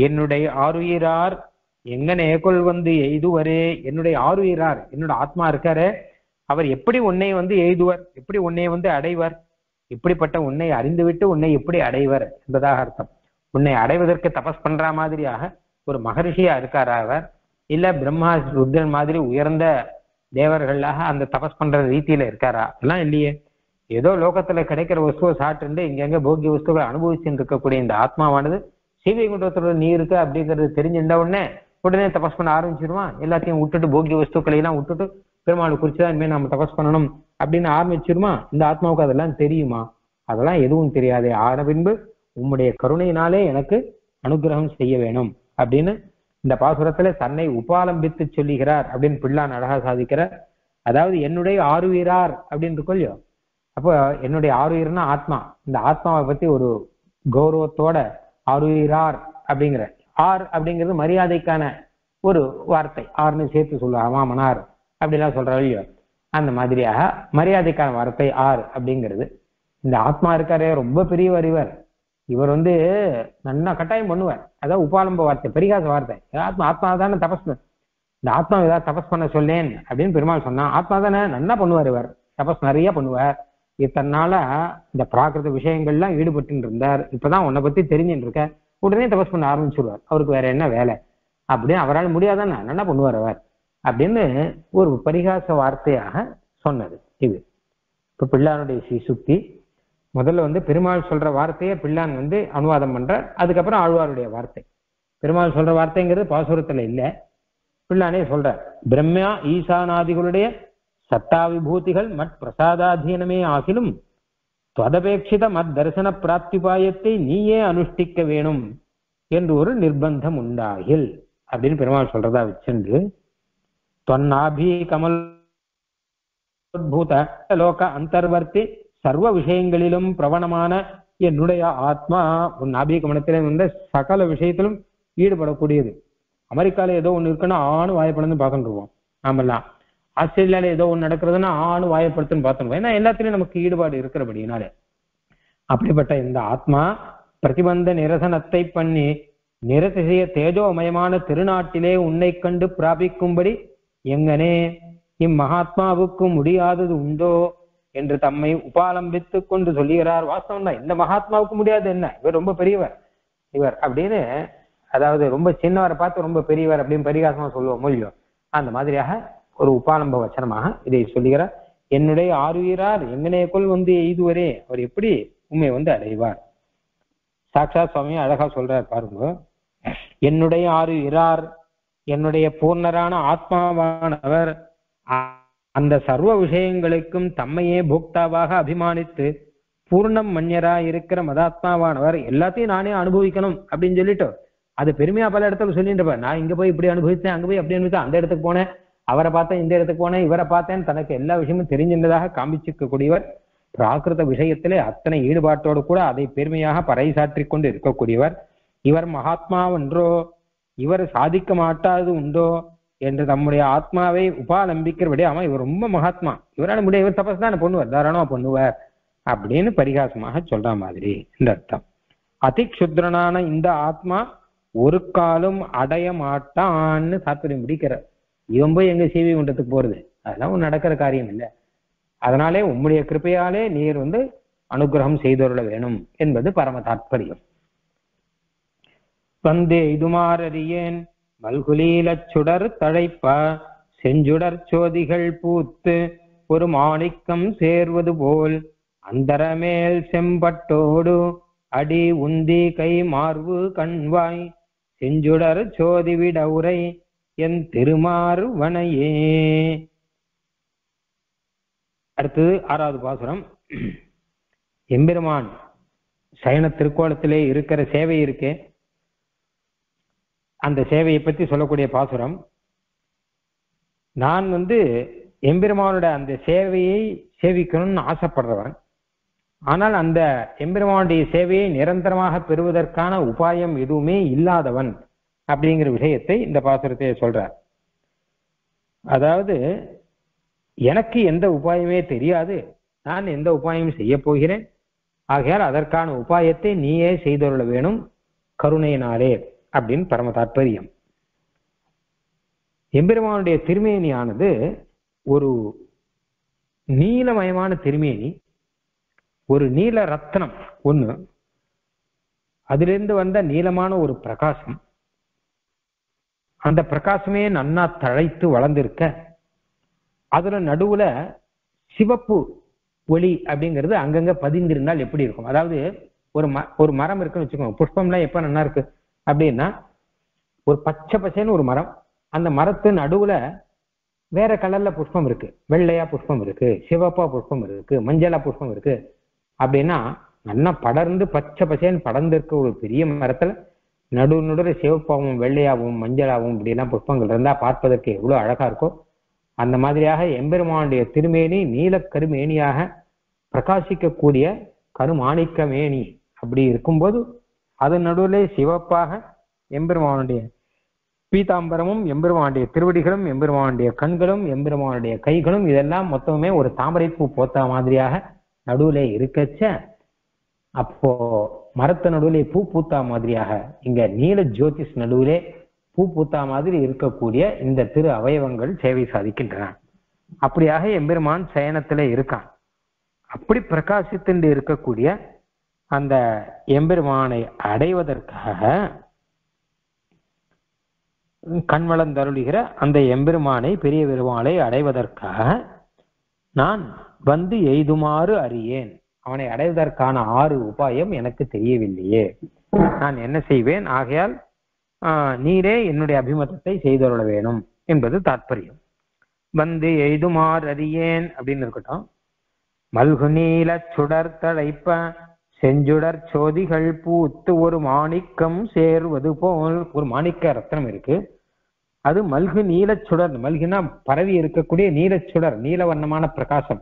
என்னுடைய ஆருயிரார் எங்கனே கொள் வந்து எய்துவரே, என்னுடைய ஆருயிரார் என்னோட ஆத்மா இருக்காரு, அவர் எப்படி உன்னை வந்து எய்துவர், எப்படி உன்னை வந்து அடைவர், இப்படிப்பட்ட உன்னை அறிந்துவிட்டு உன்னை எப்படி அடைவர் என்பதாக அர்த்தம். உன்னை அடைவதற்கு தபஸ் பண்ற மாதிரியாக ஒரு மகரிஷியா இருக்காரா அவர், இல்ல பிரம்மா ருத்ரன் மாதிரி உயர்ந்த தேவர்களாக அந்த தபஸ் பண்ற ரீதியில இருக்காரா? அதெல்லாம் இல்லையே. ஏதோ லோகத்துல கிடைக்கிற வஸ்துவை சாப்பிட்டு இங்கெங்க போகிய வஸ்துவை அனுபவிச்சுன்னு இருக்கக்கூடிய இந்த ஆத்மாவானது சீவைகுண்டத்தோட நீ இருக்க அப்படிங்கிறது தெரிஞ்சுட்ட உடனே தபஸ் பண்ண ஆரம்பிச்சிருவான். எல்லாத்தையும் விட்டுட்டு போகிய வஸ்துக்களை எல்லாம் விட்டுட்டு பெருமாள் குறிச்சுதான் இனிமேல் நம்ம தபஸ் பண்ணணும் அப்படின்னு ஆரம்பிச்சிருமா? இந்த ஆத்மாவுக்கு அதெல்லாம் தெரியுமா? அதெல்லாம் எதுவும் தெரியாது. ஆன பின்பு உம்முடைய கருணையினாலே எனக்கு அனுகிரகம் செய்ய வேணும் அப்படின்னு இந்த பாசுரத்துல தன்னை உபாலம்பித்து சொல்லுகிறார் அப்படின்னு பிள்ளான் அழகா சாதிக்கிறார். அதாவது என்னுடைய ஆருயிரார் அப்படின்னு இருக்கோல்லையோ, அப்போ என்னுடைய ஆருயிர்னா ஆத்மா, இந்த ஆத்மாவை பத்தி ஒரு கௌரவத்தோட ஆருயிரார் அப்படிங்கிற ஆர் அப்படிங்கிறது மரியாதைக்கான ஒரு வார்த்தை. ஆர்னு சேர்த்து சொல்லுவாங்க மாமனார் அப்படிலாம் சொல்ற இல்லையோ, அந்த மாதிரியாக மரியாதைக்கான வார்த்தை ஆர் அப்படிங்கிறது. இந்த ஆத்மா இருக்காரே ரொம்ப பெரியவர், இவர் இவர் வந்து நன்னா கட்டாயம் பண்ணுவார். அதாவது உபாலம்ப வார்த்தை, பரிகாச வார்த்தை. ஆத்மா ஆத்மா தானே தபஸ், இந்த ஆத்மா ஏதாவது தபஸ் பண்ண சொல்லேன் அப்படின்னு பெருமாள் சொன்னா ஆத்மா தானே நன்னா பண்ணுவார், இவர் தபஸ் நிறைய பண்ணுவார். இத்தனால இந்த பிராகிருத விஷயங்கள்லாம் ஈடுபட்டு இருந்தார், இப்பதான் உன்னை பத்தி தெரிஞ்சுட்டு இருக்க, உடனே தபஸ் பண்ண ஆரம்பிச்சுடுவார். அவருக்கு வேற என்ன வேலை அப்படின்னு அவரால் முடியாதானே நன்னா பண்ணுவார் அவர் அப்படின்னு ஒரு பரிகாச வார்த்தையாக சொன்னது இது. இப்போ பிள்ளானுடைய சிசுக்தி முதல்ல வந்து பெருமாள் சொல்ற வார்த்தையை பிள்ளான் வந்து அனுவாதம் பண்றார். அதுக்கப்புறம் ஆழ்வாருடைய வார்த்தை. பெருமாள் சொல்ற வார்த்தைங்கிறது பாசுரத்துல இல்லை, பிள்ளானே சொல்றார். பிரம்மா ஈசானாதிகளுடைய சத்தாவிபூதிகள் மட் பிரசாதாதீனமே ஆகிலும் துவதபேட்சித மத் தரிசன பிராப்திபாயத்தை நீயே அனுஷ்டிக்க வேணும் என்று ஒரு நிர்பந்தம் உண்டாகில் அப்படின்னு பெருமாள் சொல்றதா வச்சுண்டு தொன்னாபி கமல்பூத லோக அந்தர்வர்த்தி சர்வ விஷயங்களிலும் பிரபணமான என்னுடைய ஆத்மா உன் நாபி கமலத்திலே வந்து சகல விஷயத்திலும் ஈடுபடக்கூடியது. அமெரிக்கால ஏதோ ஒன்று இருக்குன்னா ஆணு வாயப்படுன்னு பார்த்துருவோம், ஆமெல்லாம். ஆஸ்திரேலியால ஏதோ ஒன்று நடக்கிறதுன்னா ஆணு வாயப்படுத்துன்னு பார்த்துருவோம். ஏன்னா எல்லாத்திலையும் நமக்கு ஈடுபாடு இருக்கிறபடினால அப்படிப்பட்ட இந்த ஆத்மா பிரதிபந்த நிரசனத்தை பண்ணி நிரதிசைய தேஜோமயமான திருநாட்டிலே உன்னை கண்டு பிராபிக்கும்படி எங்கனே இம்மகாத்மாவுக்கு முடியாதது உண்டோ என்று தம்மை உபாலம்பித்து கொண்டு சொல்லுகிறார். வாஸ்தவம் தான், இந்த மகாத்மாவுக்கு முடியாது என்ன, இவர் ரொம்ப பெரியவர் இவர் அப்படின்னு. அதாவது ரொம்ப சின்னவரை பார்த்து ரொம்ப பெரியவர் அப்படின்னு பரிகாசமா சொல்லுவோம் இல்லையோ, அந்த மாதிரியாக ஒரு உபாலம்ப வச்சனமாக இதை சொல்லுகிறார். என்னுடைய ஆருயிரார் எங்கனையக்குள் வந்து எய்துவரே, அவர் எப்படி உண்மை வந்து அடைவார்? சாட்சாத் சுவாமியும் அழகா சொல்றார் பாருங்க. என்னுடைய ஆறு இரார், என்னுடைய பூர்ணரான ஆத்மாவானவர் அந்த சர்வ விஷயங்களுக்கும் தம்மையே போக்தாவாக அபிமானித்து பூர்ணம் மன்யராய் இருக்கிற மதாத்மாவானவர் எல்லாத்தையும் நானே அனுபவிக்கணும் அப்படின்னு சொல்லிட்டு அது பெருமையா பல இடத்துல சொல்லிட்டு நான் இங்க போய் இப்படி அனுபவித்தேன், அங்க போய் அப்படி அனுபவித்தேன், அந்த இடத்துக்கு போனேன், அவரை பார்த்தேன், இந்த இடத்துக்கு போனேன், இவரை பார்த்தேன்னு தனக்கு எல்லா விஷயமும் தெரிஞ்சின்றதாக காமிச்சிக்கக்கூடியவர். பிராகிருத விஷயத்திலே அத்தனை ஈடுபாட்டோடு கூட அதை பெருமையாக பறைசாற்றி கொண்டு இருக்கக்கூடியவர். இவர் மகாத்மா ஒன்றோ, இவர் சாதிக்க மாட்டாது உண்டோ என்று நம்முடைய ஆத்மாவை உபாலம்பிக்கிற விடையாம இவர் ரொம்ப மகாத்மா, இவரான முடியாது, இவர் தபஸ் தான் பண்ணுவார், தாராளமா பண்ணுவார் அப்படின்னு பரிகாசமாக சொல்ற மாதிரி இந்த அர்த்தம். அதிக்ஷுத்ரனான இந்த ஆத்மா ஒரு காலம் அடைய மாட்டான்னு சாத்திரம் பிடிக்கிறார். இவன் போய் எங்க சேவை மன்றத்துக்கு போறது, அதெல்லாம் ஒன்று நடக்கிற காரியம் இல்லை. அதனாலே உம்முடைய கிருப்பையாலே நீர் அனுகிரகம் செய்தொருள வேணும் என்பது பரம தாற்பயம். வந்தே இதுமாறியேன் மல்குலீல சுடர் தழைப்பா செஞ்சுடர் சோதிகள் பூத்து ஒரு மாணிக்கம் சேர்வது போல் அந்தரமேல் செம்பட்டோடு அடி உந்தி கை மார்பு கண்வாய் செஞ்சுடர் சோதிவிட உரை என் திருமார்வனையே. அடுத்தது ஆறாவது பாசுரம். எம்பெருமான் சயன திருக்கோலத்திலே இருக்கிற சேவை இருக்கே, அந்த சேவையை பற்றி சொல்லக்கூடிய பாசுரம். நான் எம்பெருமானோட அந்த சேவையை சேவிக்கணும்னு ஆசைப்படுறவன். ஆனால் அந்த எம்பெருமானுடைய சேவையை நிரந்தரமாக பெறுவதற்கான உபாயம் எதுவுமே இல்லாதவன் அப்படிங்கிற விஷயத்தை இந்த பாசுரத்தை சொல்றார். அதாவது எனக்கு எந்த உபாயமே தெரியாது, நான் எந்த உபாயம் செய்ய போகிறேன், ஆகையால் அதற்கான உபாயத்தை நீயே செய்தொருள வேணும் கருணையினாலே அப்படின்னு பரம தாற்பயம். எம்பெருமானுடைய திருமேனியானது ஒரு நீலமயமான திருமேனி, ஒரு நீல ரத்னம் ஒண்ணு, அதிலிருந்து வந்த நீளமான ஒரு பிரகாசம். அந்த பிரகாசமே நன்னா தழைத்து வளர்ந்திருக்க அதுல நடுவுல சிவப்பு ஒளி அப்படிங்கிறது அங்கங்க பதிந்திருந்தால் எப்படி இருக்கும். அதாவது ஒரு மரம் இருக்குன்னு வச்சுக்கோங்க, புஷ்பம்லாம் எப்ப நல்லா இருக்கு அப்படின்னா ஒரு பச்சை பசைன்னு ஒரு மரம், அந்த மரத்து நடுவுல வேற கலர்ல புஷ்பம் இருக்கு, வெள்ளையா புஷ்பம் இருக்கு, சிவப்பா புஷ்பம் இருக்கு, மஞ்சளா புஷ்பம் இருக்கு அப்படின்னா நல்லா படர்ந்து பச்சை பசைன்னு படர்ந்திருக்க ஒரு பெரிய மரத்துல நடுவுல சிவப்பாகவும் வெள்ளையாகவும் மஞ்சளாகவும் இப்படிலாம் புஷ்பங்கள் இருந்தா பார்ப்பதற்கு எவ்வளவு அழகா இருக்கோ. அந்த மாதிரியாக எம்பெருமானுடைய திருமேனி நீல கருமேனியாக பிரகாசிக்கக்கூடிய கருமாணிக்கமேனி அப்படி இருக்கும்போது அதன் நடுவிலே சிவப்பாக எம்பெருமானுடைய பீதாம்பரமும் எம்பெருமானுடைய திருவடிகளும் எம்பெருமானுடைய கண்களும் எம்பெருமானுடைய கைகளும் இதெல்லாம் மொத்தமே ஒரு தாமரைப்பூ போத்த மாதிரியாக நடுவிலே இருக்கச்ச அப்போ மரத்த நடுவிலே பூ பூத்தா மாதிரியாக இங்க நீல ஜோதிஷ் நடுவிலே பூ பூத்தா மாதிரி இருக்கக்கூடிய இந்த திரு அவயவங்கள் சேவை சாதிக்கின்றன. அப்படியாக எம்பெருமான் சயனத்துல இருக்கான். அப்படி பிரகாசித்து இருக்கக்கூடிய அந்த எம்பெருமானை அடைவதற்காக கண்வளந்தருளுகிற அந்த எம்பெருமானை பெரிய பெருமாளை அடைவதற்காக நான் எய்துமாறு அறியேன். அவனை அடைவதற்கான 6 உபாயம் எனக்கு தெரியவில்லையே, நான் என்ன செய்வேன், ஆகையால் நீரே என்னுடைய அபிமதத்தை செய்தொருள வேணும் என்பது தாற்பயம். எய்துமாறு அறியேன் அப்படின்னு இருக்கட்டும். மல்கு நீல சுடர் தழைப்ப செஞ்சுடர் சோதிகள் பூத்து ஒரு மாணிக்கம் சேர்வது போல், ஒரு மாணிக்க ரத்னம் இருக்கு, அது மல்கு நீல சுடர், மல்குனா பரவி இருக்கக்கூடிய நீல சுடர், நீல வண்ணமான பிரகாசம்,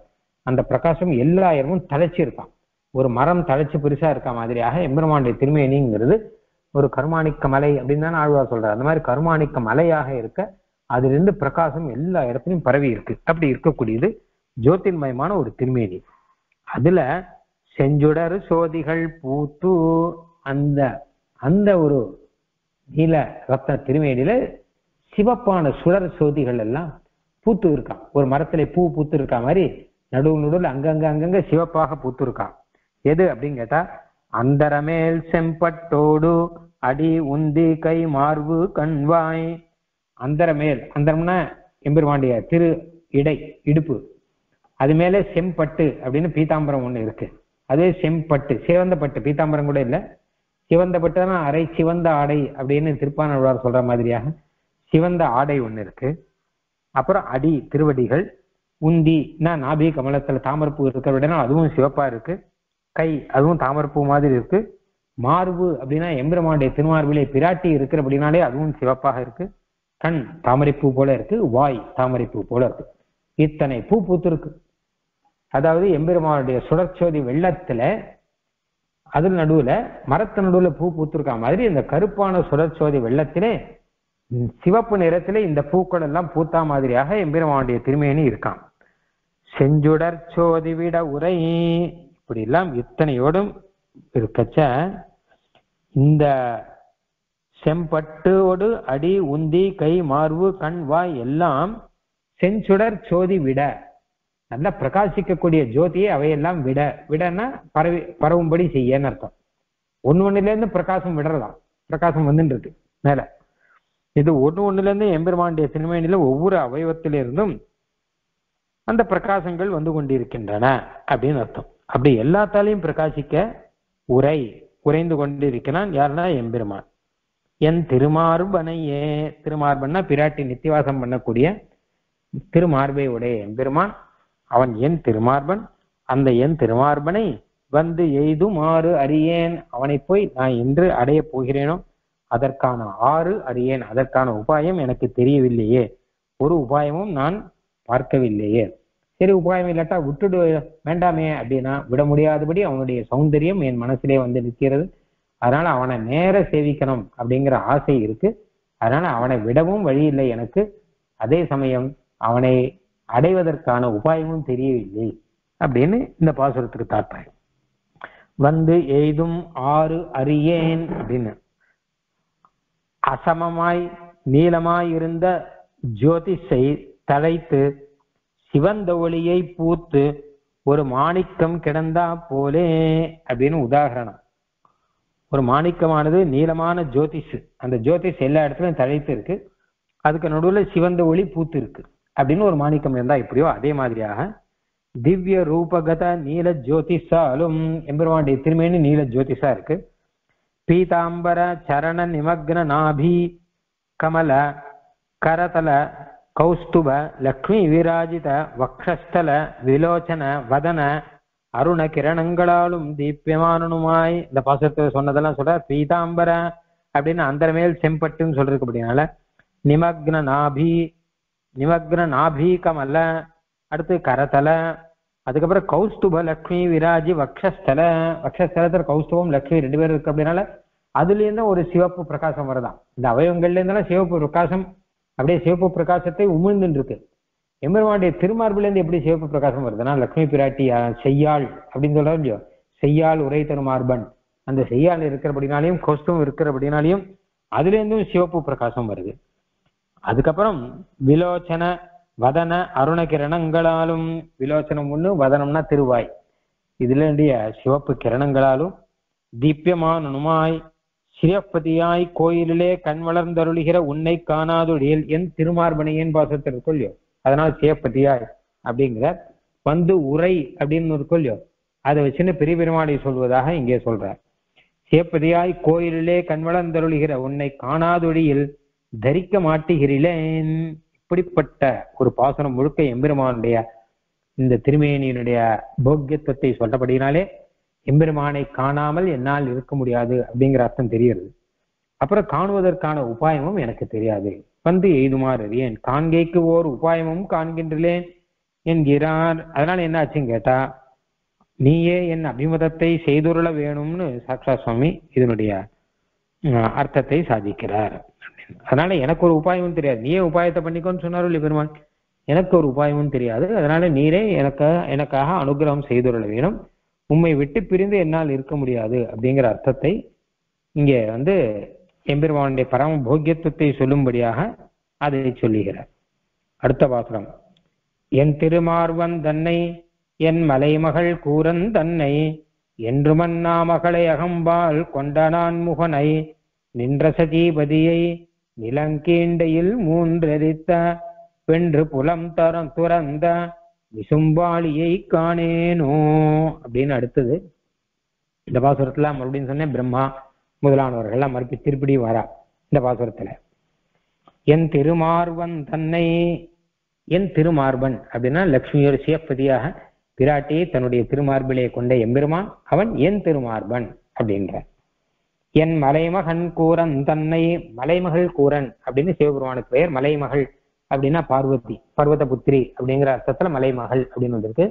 அந்த பிரகாசம் எல்லா இடமும் தழைச்சி இருக்கான், ஒரு மரம் தழைச்சி பெருசா இருக்க மாதிரியாக எம்பெருமானுடைய திருமேனிங்கிறது ஒரு கருமாணிக்க மலை அப்படின்னு தான் ஆழ்வார் சொல்றாரு. அந்த மாதிரி கருமாணிக்க மலையாக இருக்க அதிலிருந்து பிரகாசம் எல்லா இடத்துலையும் பரவி இருக்கு. அப்படி இருக்கக்கூடியது ஜோதிர்மயமான ஒரு திருமேனி. அதுல செஞ்சுடர் சோதிகள் பூத்து அந்த அந்த ஒரு நீல ரத்ன திருமேனியில சிவப்பான சுடர் சோதிகள் எல்லாம் பூத்து இருக்கான், ஒரு மரத்துல பூ பூத்து இருக்கா மாதிரி நடுவுல அங்கங்க சிவப்பாக பூத்து இருக்கான். எது அப்படின்னு கேட்டா அந்தரமேல் செம்பட்டோடு அடி உந்தி கை மார்பு கண்வாய். அந்தரமேல், அந்தரம்னா எம்பெருமாண்டிய திரு இடை இடுப்பு, அது மேலே செம்பட்டு அப்படின்னு பீதாம்பரம் ஒண்ணு இருக்கு, அதே செம்பட்டு, சேவந்த பட்டு, பீதாம்பரம் கூட இல்லை சிவந்தப்பட்டனா அரை சிவந்த ஆடை அப்படின்னு திருப்பாணூரார் சொல்ற மாதிரியாக சிவந்த ஆடை ஒண்ணு இருக்கு. அப்புறம் அடி திருவடிகள், உந்தி நான் நாபி கமலத்துல தாமரப்பூ இருக்கிற விடனா அதுவும் சிவப்பா இருக்கு, கை அதுவும் தாமரப்பூ மாதிரி இருக்கு, மார்பு அப்படின்னா எம்பெருமானுடைய திருமார்பிலே பிராட்டி இருக்கிற அப்படின்னாலே அதுவும் சிவப்பாக இருக்கு, கண் தாமரைப்பூ போல இருக்கு, வாய் தாமரைப்பூ போல இருக்கு. இத்தனை பூ பூத்திருக்கு. அதாவது எம்பெருமானுடைய சுடற்சோதி வெள்ளத்துல அது நடுவுல மரத்து நடுவுல பூ பூத்திருக்க மாதிரி இந்த கருப்பான சுடற்சோதி வெள்ளத்திலே சிவப்பு நிறத்திலே இந்த பூக்கள் எல்லாம் பூத்தா மாதிரியாக எம்பெருமானுடைய திருமேனி இருக்கான். செஞ்சுடற் சோதி விட உரை இப்படி எல்லாம் இத்தனையோடும் இருக்கச்ச இந்த செம்பட்டோடு அடி உந்தி கை மார்பு கண் வாய் எல்லாம் செஞ்சுடர் சோதி விட நல்லா பிரகாசிக்கக்கூடிய ஜோதியை அவையெல்லாம் விட விடன்னா பரவி பரவும்படி செய்யன்னு அர்த்தம். ஒண்ணுல இருந்து பிரகாசம் விடறதாம், பிரகாசம் வந்துட்டு இருக்கு மேல. இது ஒண்ணுல இருந்து எம்பெருமானுடைய திருமேனில ஒவ்வொரு அவயவத்திலிருந்தும் அந்த பிரகாசங்கள் வந்து கொண்டிருக்கின்றன அப்படின்னு அர்த்தம். அப்படி எல்லாத்தாலையும் பிரகாசிக்க உரை உறைந்து கொண்டிருக்கிறான். யாருன்னா எம்பெருமான். என் திருமார்பனையே, திருமார்பன்னா பிராட்டி நித்தியவாசம் பண்ணக்கூடிய திருமார்பை உடைய எம்பெருமான் அவன் என் திருமார்பன். அந்த என் திருமார்பனை வந்து எய்துமாறு அறியேன், அவனை போய் நான் என்று அடைய போகிறேனோ அதற்கான ஆறு அறியேன், அதற்கான உபாயம் எனக்கு தெரியவில்லையே, ஒரு உபாயமும் நான் பார்க்கவில்லையே. சரி உபாயம் இல்லாட்டா விட்டுடு வேண்டாமே அப்படின்னா விட முடியாதபடி அவனுடைய சௌந்தரியம் என் மனசுலே வந்து நிற்கிறது, அதனால அவனை நேர சேவிக்கணும் அப்படிங்கிற ஆசை இருக்கு, அதனால அவனை விடவும் வழி இல்லை எனக்கு, அதே சமயம் அவனை அடைவதற்கான உபாயமும் தெரியவில்லை அப்படின்னு இந்த பாசுரத்துக்கு தாற்பயம். வந்து எய்தும் ஆறு அறியேன் அப்படின்னு அசமமாய் நீளமாயிருந்த ஜோதிஷை தழைத்து சிவந்த ஒளியை பூத்து ஒரு மாணிக்கம் கிடந்தா போலே அப்படின்னு உதாகரணம். ஒரு மாணிக்கமானது நீளமான ஜோதிஷ், அந்த ஜோதிஷ் எல்லா இடத்துலையும் தழைத்து இருக்கு, அதுக்கு நடுவில் சிவந்த ஒளி பூத்து இருக்கு அப்படின்னு ஒரு மாணிக்கம் இருந்தா எப்படியோ அதே மாதிரியாக திவ்ய ரூபகத நீல ஜோதிஷாலும் எம்பெருமானுடைய திருமேனி நீல ஜோதிஷா இருக்கு. பீதாம்பர சரண நிமக்ன நாபி கமல கரதல கௌஸ்துப லக்ஷ்மி விராஜித வக்ஷஸ்தல விலோச்சன வதன அருண கிரணங்களாலும் தீப்யமானனுமாய் இந்த பாசத்தை சொன்னதெல்லாம் சொல்ற. பீதாம்பர அப்படின்னு அந்த மேல் செம்பட்டுன்னு சொல்றதுக்கு அப்படின்னால நிமக்ன நாபி, நிமக்ன நாபீகமல்ல, அடுத்து கரதல, அதுக்கப்புறம் கௌஸ்துப லக்ஷ்மி விராஜி வக்ஷஸ்தல, வக்ஷஸ்தலத்துல கௌஸ்துபம் லக்ஷ்மி ரெண்டு பேரும் இருக்கு அப்படின்னால அதுலேருந்து ஒரு சிவப்பு பிரகாசம் வருதான். இந்த அவயவங்கள்ல இருந்தாலும் சிவப்பு பிரகாசம் அப்படியே சிவப்பு பிரகாசத்தை உமிழ்ந்துட்டு இருக்கு. எம்பெருமானுடைய திருமார்பிலேருந்து எப்படி சிவப்பு பிரகாசம் வருதுன்னா லக்ஷ்மி பிராட்டி செய்யாள் அப்படின்னு சொல்ற இல்லையோ, செய்யாள் உரை திருமார்பன், அந்த செய்யாள் இருக்கிறபடினாலையும் கோஷ்டம் இருக்கிறபடினாலையும் அதுலேருந்தும் சிவப்பு பிரகாசம் வருது. அதுக்கப்புறம் விலோச்சன வதன அருண கிரணங்களாலும், விலோச்சனம் ஒண்ணு வதனம்னா திருவாய், இதுலேண்டிய சிவப்பு கிரணங்களாலும் தீப்யமானனுமாய் சிரப்பதியாய் கோயிலிலே கண் வளர்ந்தருளுகிற உன்னை காணாதொழியில் என் திருமார்பனையின் பாசத்தில் கொள்ளியோ, அதனால சிரப்பதியாய் அப்படிங்கிற வந்து உரை அப்படின்னு ஒரு கொள்ளியோ அதை வச்சுன்னு பெரிய பெருமாளை சொல்வதாக இங்கே சொல்றார். சிரப்பதியாய் கோயிலிலே கண் வளர்ந்தருளுகிற உன்னை காணாதொழியில் தரிக்க மாட்டுகிறேன். இப்படிப்பட்ட ஒரு பாசனம் முழுக்க எம்பெருமானுடைய இந்த திருமேனியினுடைய போக்கியத்துவத்தை சொல்லப்படினாலே எம்பெருமானை காணாமல் என்னால் இருக்க முடியாது அப்படிங்கிற அர்த்தம் தெரிகிறது. அப்புறம் காணுவதற்கான உபாயமும் எனக்கு தெரியாது, வந்து எய்துமாறு அறியேன், காண்கைக்கு ஓர் உபாயமும் காண்கின்றேன் என்கிறார். அதனால என்ன ஆச்சுன்னு கேட்டா நீயே என் அபிமதத்தை செய்துருள வேணும்னு சாக்ஷா சுவாமி இதனுடைய அர்த்தத்தை சாதிக்கிறார். அதனால எனக்கு ஒரு உபாயமும் தெரியாது, நீயே உபாயத்தை பண்ணிக்கோன்னு சொன்னாரோ பெருமான், எனக்கு ஒரு உபாயமும் தெரியாது, அதனால நீரே எனக்காக அனுகிரகம் செய்துருள வேணும், உம்மை விட்டு பிரிந்து என்னால் இருக்க முடியாது அப்படிங்கிற அர்த்தத்தை இங்கே வந்து எம்பெருமானுடைய பரம போக்கியத்துவத்தை சொல்லும்படியாக அதை சொல்லுகிறார். அடுத்த பாசுரம். என் திருமார்வன் தன்னை என் மலைமகள் கூரன் தன்னை என்று மன்னா மகளை அகம்பால் கொண்டனான் முகனை நின்ற சதீபதியை நிலங்கீண்டையில் மூன்றெரித்த வென்று புலம் தரம் துறந்த விசும்பாளியை காணேனோ அப்படின்னு அடுத்தது. இந்த பாசுரத்துல மறுபடியும் சொன்னேன் பிரம்மா முதலானவர்கள்லாம் மறுபடி திருப்படியும் வரா இந்த பாசுரத்துல. என் திருமார்பன் அப்படின்னா லக்ஷ்மியோட சிவபதியாக பிராட்டியை தன்னுடைய திருமார்பிலே கொண்ட எம்பெருமான் அவன் என் திருமார்பன் அப்படின்ற. என் மலைமகன் கூரன் தன்னை, மலைமகள் கூரன் அப்படின்னு சிவபெருமானுக்கு பெயர். மலைமகள் அப்படின்னா பார்வதி, பர்வத புத்திரி அப்படிங்கிற அர்த்தத்துல மலைமகள் அப்படின்னு வந்திருக்கு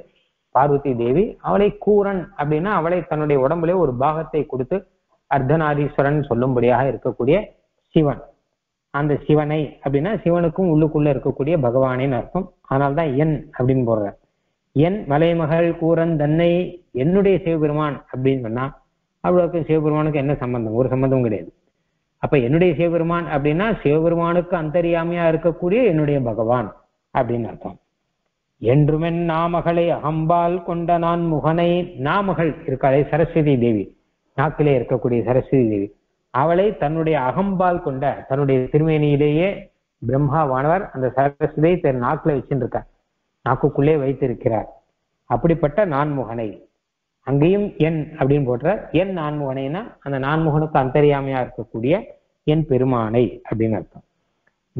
பார்வதி தேவி. அவளை கூரன் அப்படின்னா அவளை தன்னுடைய உடம்புல ஒரு பாகத்தை கொடுத்து அர்த்தநாரீஸ்வரன் சொல்லும்படியாக இருக்கக்கூடிய சிவன். அந்த சிவனை அப்படின்னா சிவனுக்கும் உள்ளுக்குள்ள இருக்கக்கூடிய பகவானின் அர்த்தம். அதனால்தான் என் அப்படின்னு போடுற. என் மலைமகள் கூரன் தன்னை, என்னுடைய சிவபெருமான் அப்படின்னு சொன்னா அவ்வளவுக்கு சிவபெருமானுக்கு என்ன சம்பந்தம்? ஒரு சம்பந்தமும் கிடையாது. அப்ப என்னுடைய சிவபெருமான் அப்படின்னா சிவபெருமானுக்கு அந்தரியாமையா இருக்கக்கூடிய என்னுடைய பகவான் அப்படின்னு அர்த்தம். என்றுமென் நாமகளை அம்பால் கொண்ட நான் முகனை, நாமகள் இருக்காளே சரஸ்வதி தேவி, நாக்கிலே இருக்கக்கூடிய சரஸ்வதி தேவி, அவளை தன்னுடைய அகம்பால் கொண்ட தன்னுடைய திருமேனியிலேயே பிரம்மாவானவர் அந்த சரஸ்வதியை தன் நாக்கில் வச்சுருக்கார், நாக்குக்குள்ளே வைத்திருக்கிறார். அப்படிப்பட்ட நான்முகனை அங்கேயும் என் அப்படின்னு போட்டுற. என் நான்முகனைனா அந்த நான்முகனுக்கு அந்தரியாமையா இருக்கக்கூடிய என் பெருமானை அப்படின்னு அர்த்தம்.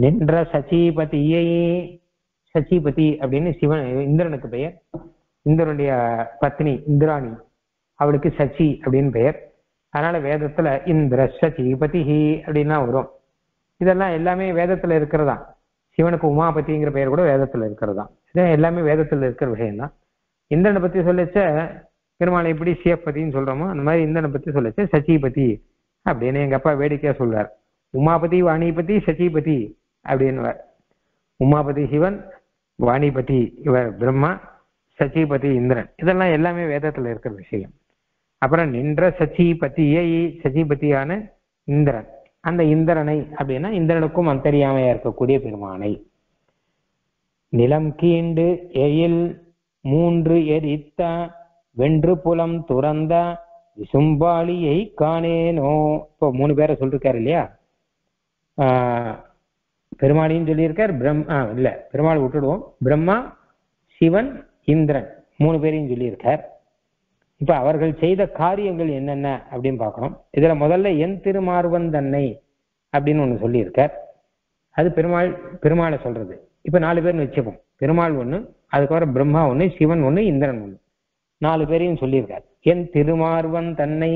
நின்ற சசீபதியை, சசீபதி அப்படின்னு சிவன் இந்திரனுக்கு பெயர், இந்திரனுடைய பத்னி இந்திராணி, அவளுக்கு சசி அப்படின்னு பெயர். அதனால வேதத்துல இந்திர சசீபதி அப்படின்னா வரும். இதெல்லாம் எல்லாமே வேதத்துல இருக்கிறதா. சிவனுக்கு உமாபதிங்கிற பெயர் கூட வேதத்துல இருக்கிறதா. இதான் எல்லாமே வேதத்துல இருக்கிற விஷயம்தான். இந்திரனை பத்தி சொல்லிச்ச பெருமாளை எப்படி சிவபதினு சொல்றோமோ அந்த மாதிரி இந்திரனை பத்தி சொல்லிச்ச சசீபதி அப்படின்னு எங்க அப்பா வேடிக்கையா சொல்றார். உமாபதி வாணிபதி சசீபதி அப்படின்னு. உமாபதி சிவன், வாணிபதி இவர் பிரம்மா, சசீபதி இந்திரன். இதெல்லாம் எல்லாமே வேதத்துல இருக்கிற விஷயம். அப்புறம் நின்ற சசீபதியை, சசீபதியான இந்திரன், அந்த இந்திரனை அப்படின்னா இந்திரனுக்கும் அந்தரியாமையா இருக்கக்கூடிய பெருமானை. நிலம் கீண்டு எயில் மூன்று எரித்த வென்று புலம் துறந்த விசும்பாளியை காணேனோ. இப்போ 3 பேரை சொல்லிருக்காரு இல்லையா? பெருமாளின்னு சொல்லியிருக்கார், பெருமாள் விட்டுடுவோம், பிரம்மா சிவன் இந்திரன் 3 பேரையும் சொல்லியிருக்கார். இப்ப அவர்கள் செய்த காரியங்கள் என்னென்ன அப்படின்னு பார்க்கணும். இதுல முதல்ல என் திருமார்வன் தன்னை அப்படின்னு ஒண்ணு சொல்லியிருக்கார். அது பெருமாளை சொல்றது. இப்ப 4 பேர்னு வச்சுப்போம். பெருமாள் 1, அதுக்கப்புறம் பிரம்மா 1, சிவன் 1, இந்திரன் 1, 4 பேரையும் சொல்லியிருக்கார். என் திருமார்வன் தன்னை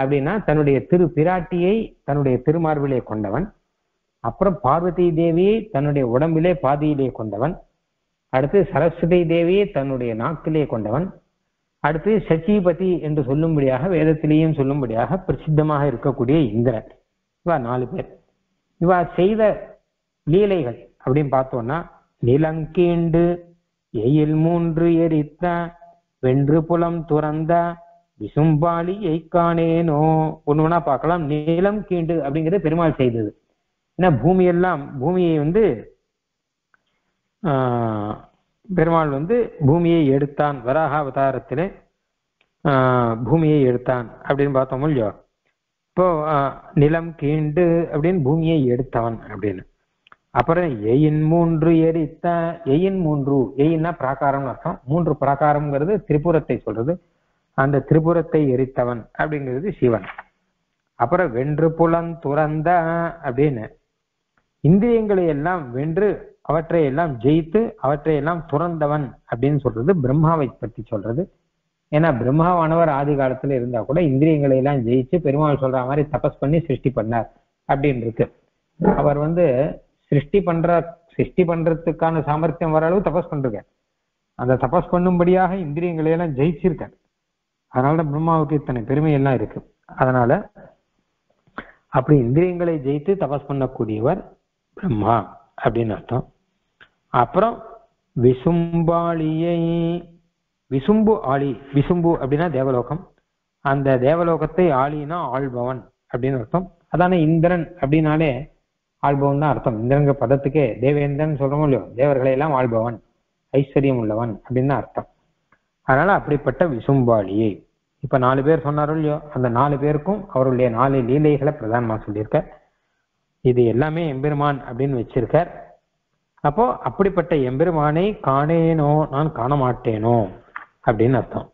அப்படின்னா தன்னுடைய திரு பிராட்டியை தன்னுடைய திருமார்பிலே கொண்டவன். அப்புறம் பார்வதி தேவியை தன்னுடைய உடம்பிலே பாதியிலே கொண்டவன். அடுத்து சரஸ்வதி தேவியை தன்னுடைய நாக்கிலே கொண்டவன். அடுத்து சசீபதி என்று சொல்லும்படியாக வேதத்திலேயும் சொல்லும்படியாக பிரசித்தமாக இருக்கக்கூடிய இந்திரன். இவா 4 பேர். இவா செய்த லீலைகள் அப்படின்னு பார்த்தோம்னா நிலங்கீண்டு எயில் மூன்று எரித்த வென்று புலம் துறந்த விசும்பாளியை காணேனோ. ஒண்ணுன்னா பார்க்கலாம். நிலம் கீண்டு அப்படிங்கிறது பெருமாள் செய்தது. ஏன்னா பூமியெல்லாம் பூமியை வந்து பெருமாள் வந்து பூமியை எடுத்தான், வராக அவதாரத்திலே பூமியை எடுத்தான் அப்படின்னு பார்த்தோம் இல்லையோ? இப்போ நிலம் கீண்டு அப்படின்னு பூமியை எடுத்தான் அப்படின்னு. அப்புறம் எயின் மூன்று எரித்த, எயின் மூன்று, எயின்னா பிராகாரம்னு அர்த்தம். 3 பிராகாரம்ங்கிறது திரிபுரத்தை சொல்றது. அந்த திரிபுரத்தை எரித்தவன் அப்படிங்கிறது சிவன். அப்புறம் வென்று புலன் துறந்த அப்படின்னு இந்திரியங்களை எல்லாம் வென்று அவற்றை எல்லாம் ஜெயித்து அவற்றை எல்லாம் துறந்தவன் அப்படின்னு சொல்றது பிரம்மாவை பற்றி சொல்றது. ஏன்னா பிரம்மாவானவர் ஆதி காலத்துல இருந்தா கூட இந்திரியங்களை எல்லாம் ஜெயிச்சு பெருமாள் சொல்ற மாதிரி தபஸ் பண்ணி சிருஷ்டி பண்ணார் அப்படின்னு இருக்கு. அவர் வந்து சிருஷ்டி பண்றதுக்கான சாமர்த்தியம் வர அளவு தபஸ் பண்றார். அந்த தபஸ் பண்ணும்படியாக இந்திரியங்களை எல்லாம் ஜெயிச்சிருக்கார். அதனாலதான் பிரம்மாவுக்கு இத்தனை பெருமையெல்லாம் இருக்கு. அதனால அப்படி இந்திரியங்களை ஜெயித்து தபஸ் பண்ணக்கூடியவர் பிரம்மா அப்படின்னு அர்த்தம். அப்புறம் விசும்பாளியை, விசும்பு ஆளி, விசும்பு அப்படின்னா தேவலோகம், அந்த தேவலோகத்தை ஆளினா ஆள்பவன் அப்படின்னு அர்த்தம். அதான இந்திரன் அப்படின்னாலே ஆள்பவன் தான் அர்த்தம். இந்திரங்க பதத்துக்கே தேவேந்திரன் சொல்றோமோ இல்லையோ? தேவர்களை எல்லாம் ஆள்பவன், ஐஸ்வர்யம் உள்ளவன் அப்படின்னு தான் அர்த்தம். அதனால அப்படிப்பட்ட விசும்பாளியை இப்ப 4 பேர் சொன்னாரோ இல்லையோ? அந்த 4 பேருக்கும் அவருடைய 4 லீலைகளை பிரதானமா சொல்லியிருக்கார். இது எல்லாமே எம்பெருமான் அப்படின்னு வச்சிருக்கார். அப்போ அப்படிப்பட்ட எம்பெருமானை காணேனோ, நான் காண மாட்டேனோ அப்படின்னு அர்த்தம்.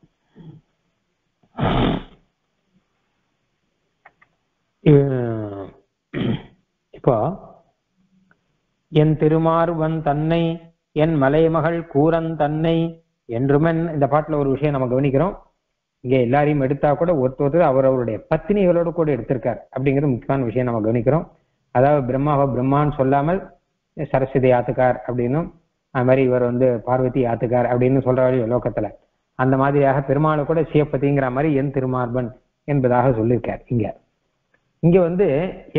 இப்போ என் திருமார்வன் தன்னை என் மலைமகள் கூரன் தன்னை என்றுமன். இந்த பாட்டில் ஒரு விஷயம் நம்ம கவனிக்கிறோம். இங்கே எல்லாரையும் எடுத்தா கூட ஒருத்தர் அவரவருடைய பத்தினிகளோடு கூட எடுத்திருக்கார் அப்படிங்கிறது முக்கியமான விஷயம் நம்ம கவனிக்கிறோம். அதாவது பிரம்மாவை பிரம்மான்னு சொல்லாமல் சரஸ்வதி ஆத்துக்கார் அப்படின்னும், அது மாதிரி இவர் வந்து பார்வதி ஆத்துக்கார் அப்படின்னு சொல்றாரு லோகத்துல. அந்த மாதிரியாக பெருமாளை கூட சிவபதிங்கிற மாதிரி என் திருமார்பன் என்பதாக சொல்லியிருக்கார். இங்க இங்க வந்து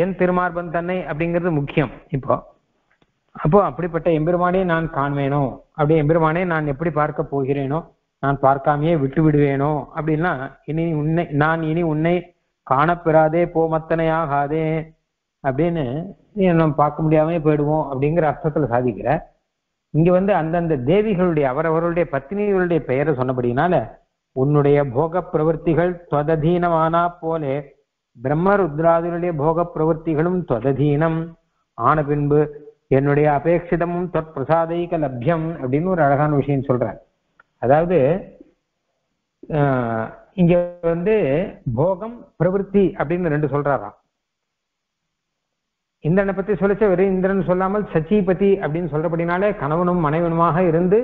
என் திருமார்பன் தன்னை அப்படிங்கிறது முக்கியம். இப்போ அப்போ அப்படிப்பட்ட எம்பெருமானே நான் காண்வேனோ, அப்படி எம்பெருமானே நான் எப்படி பார்க்க போகிறேனோ, நான் பார்க்காமையே விட்டு விடுவேனோ அப்படின்னா, நான் இனி உன்னை காணப்பெறாதே போமத்தனையாகாதே அப்படின்னு நம்ம பார்க்க முடியாமே போயிடுவோம் அப்படிங்கிற அர்த்தத்தில் சாதிக்கிற. இங்க வந்து அந்தந்த தேவிகளுடைய அவரவர்களுடைய பத்தினிகளுடைய பெயரை சொன்னபடினால உன்னுடைய போக பிரவர்த்திகள் தொததீனமானா போலே பிரம்மருத்ராதிகளுடைய போக பிரவர்த்திகளும் தொததீனம் ஆன பின்பு என்னுடைய அபேட்சிதமும் தொற்பிரசாதைக லப்யம் அப்படின்னு ஒரு அழகான விஷயம் சொல்றார். அதாவது இங்க வந்து போகம் பிரவருத்தி அப்படின்னு ரெண்டு சொல்றாராம். இந்திரனை பத்தி சொல்லிச்ச வெறும் இந்திரன் சொல்லாமல் சச்சீபதி அப்படின்னு சொல்றபடினாலே கணவனும் மனைவனுமாக இருந்து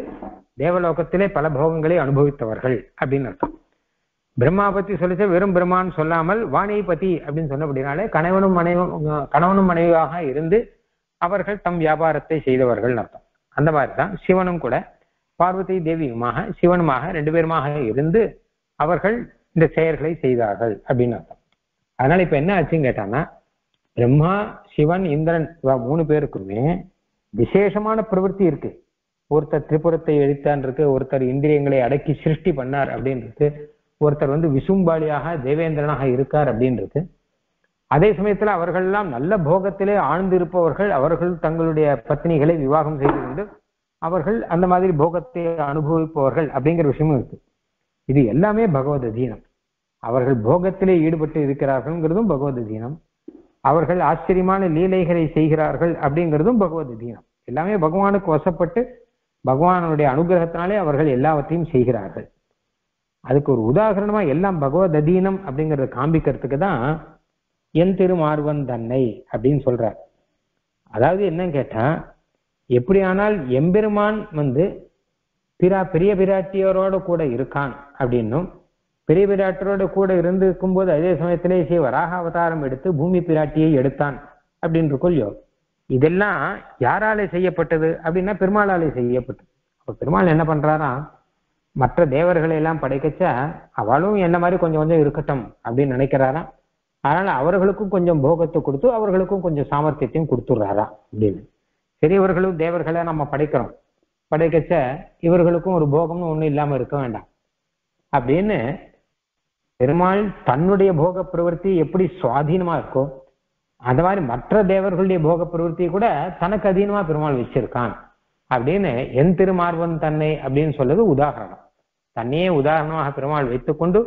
தேவலோகத்திலே பல போகங்களை அனுபவித்தவர்கள் அப்படின்னு அர்த்தம். பிரம்மா பத்தி சொல்லிச்ச வெறும் பிரம்மான்னு சொல்லாமல் வாணிபதி அப்படின்னு சொன்னபடினாலே கணவனும் மனைவியாக இருந்து அவர்கள் தம் வியாபாரத்தை செய்தவர்கள் அர்த்தம். அந்த மாதிரிதான் சிவனும் கூட பார்வதி தேவியுமாக சிவனுமாக ரெண்டு பேருமாக இருந்து அவர்கள் இந்த செயல்களை செய்தார்கள் அப்படின்னு அர்த்தம். அதனால இப்ப என்ன ஆச்சுன்னு கேட்டாங்கன்னா, பிரம்மா சிவன் இந்திரன் மூணு பேருக்குமே விசேஷமான பிரவருத்தி இருக்கு. ஒருத்தர் திரிபுரத்தை எழுத்தான் இருக்கு, ஒருத்தர் இந்திரியங்களை அடக்கி சிருஷ்டி பண்ணார் அப்படின்றது, ஒருத்தர் வந்து விசும்பாலியாக தேவேந்திரனாக இருக்கார் அப்படின்றது. அதே சமயத்துல அவர்கள் எல்லாம் நல்ல போகத்திலே ஆழ்ந்திருப்பவர்கள். அவர்கள் தங்களுடைய பத்னிகளை விவாகம் செய்து கொண்டு அவர்கள் அந்த மாதிரி போகத்தை அனுபவிப்பவர்கள் அப்படிங்கிற விஷயமும் இருக்கு. இது எல்லாமே பகவத் தீனம். அவர்கள் போகத்திலே ஈடுபட்டு இருக்கிறார்கள்ங்கிறதும் பகவத் தீனம். அவர்கள் ஆச்சரியமான லீலைகளை செய்கிறார்கள் அப்படிங்கிறதும் பகவத் தீனம். எல்லாமே பகவானுக்கு வசப்பட்டு பகவானுடைய அனுகிரகத்தினாலே அவர்கள் எல்லாவற்றையும் செய்கிறார்கள். அதுக்கு ஒரு உதாரணமா எல்லாம் பகவத் தீனம் அப்படிங்கிறத காண்பிக்கிறதுக்கு தான் என் திருமார்வன் தன்னை அப்படின்னு சொல்றார். அதாவது என்னன்னு கேட்டா, எப்படியானால் எம்பெருமான் வந்து பெரிய பிராட்டியரோட கூட இருக்கான் அப்படின்னும், பெரிய பிராட்டியரோட கூட இருந்து இருக்கும்போது அதே சமயத்திலே வராக அவதாரம் எடுத்து பூமி பிராட்டியை எடுத்தான் அப்படின்ற கொள்யோ, இதெல்லாம் யாராலே செய்யப்பட்டது அப்படின்னா பெருமாளாலே செய்யப்பட்டது. அப்ப பெருமாள் என்ன பண்றாரா, மற்ற தேவர்களை எல்லாம் படைக்கச்சா அவளும் என்ன மாதிரி கொஞ்சம் கொஞ்சம் இருக்கட்டும் அப்படின்னு நினைக்கிறாராம். அதனால அவர்களுக்கும் கொஞ்சம் போகத்தை கொடுத்து அவர்களுக்கும் கொஞ்சம் சாமர்த்தியத்தையும் கொடுத்துடுறாரா அப்படின்னு. சரி, இவர்களும் தேவர்களை நம்ம படைக்கிறோம், படைக்கச்ச இவர்களுக்கும் ஒரு போகம்னு ஒண்ணும் இல்லாம இருக்க வேண்டாம் அப்படின்னு பெருமாள் தன்னுடைய போக பிரவருத்தி எப்படி சுவாதீனமா இருக்கோ அந்த மாதிரி மற்ற தேவர்களுடைய போக பிரவருத்தி கூட தனக்கு அதீனமா பெருமாள் வச்சிருக்கான் அப்படின்னு என் திருமார்வன் தன்னை அப்படின்னு சொல்றது உதாரணம். தன்னையே உதாரணமாக பெருமாள் வைத்துக்கொண்டு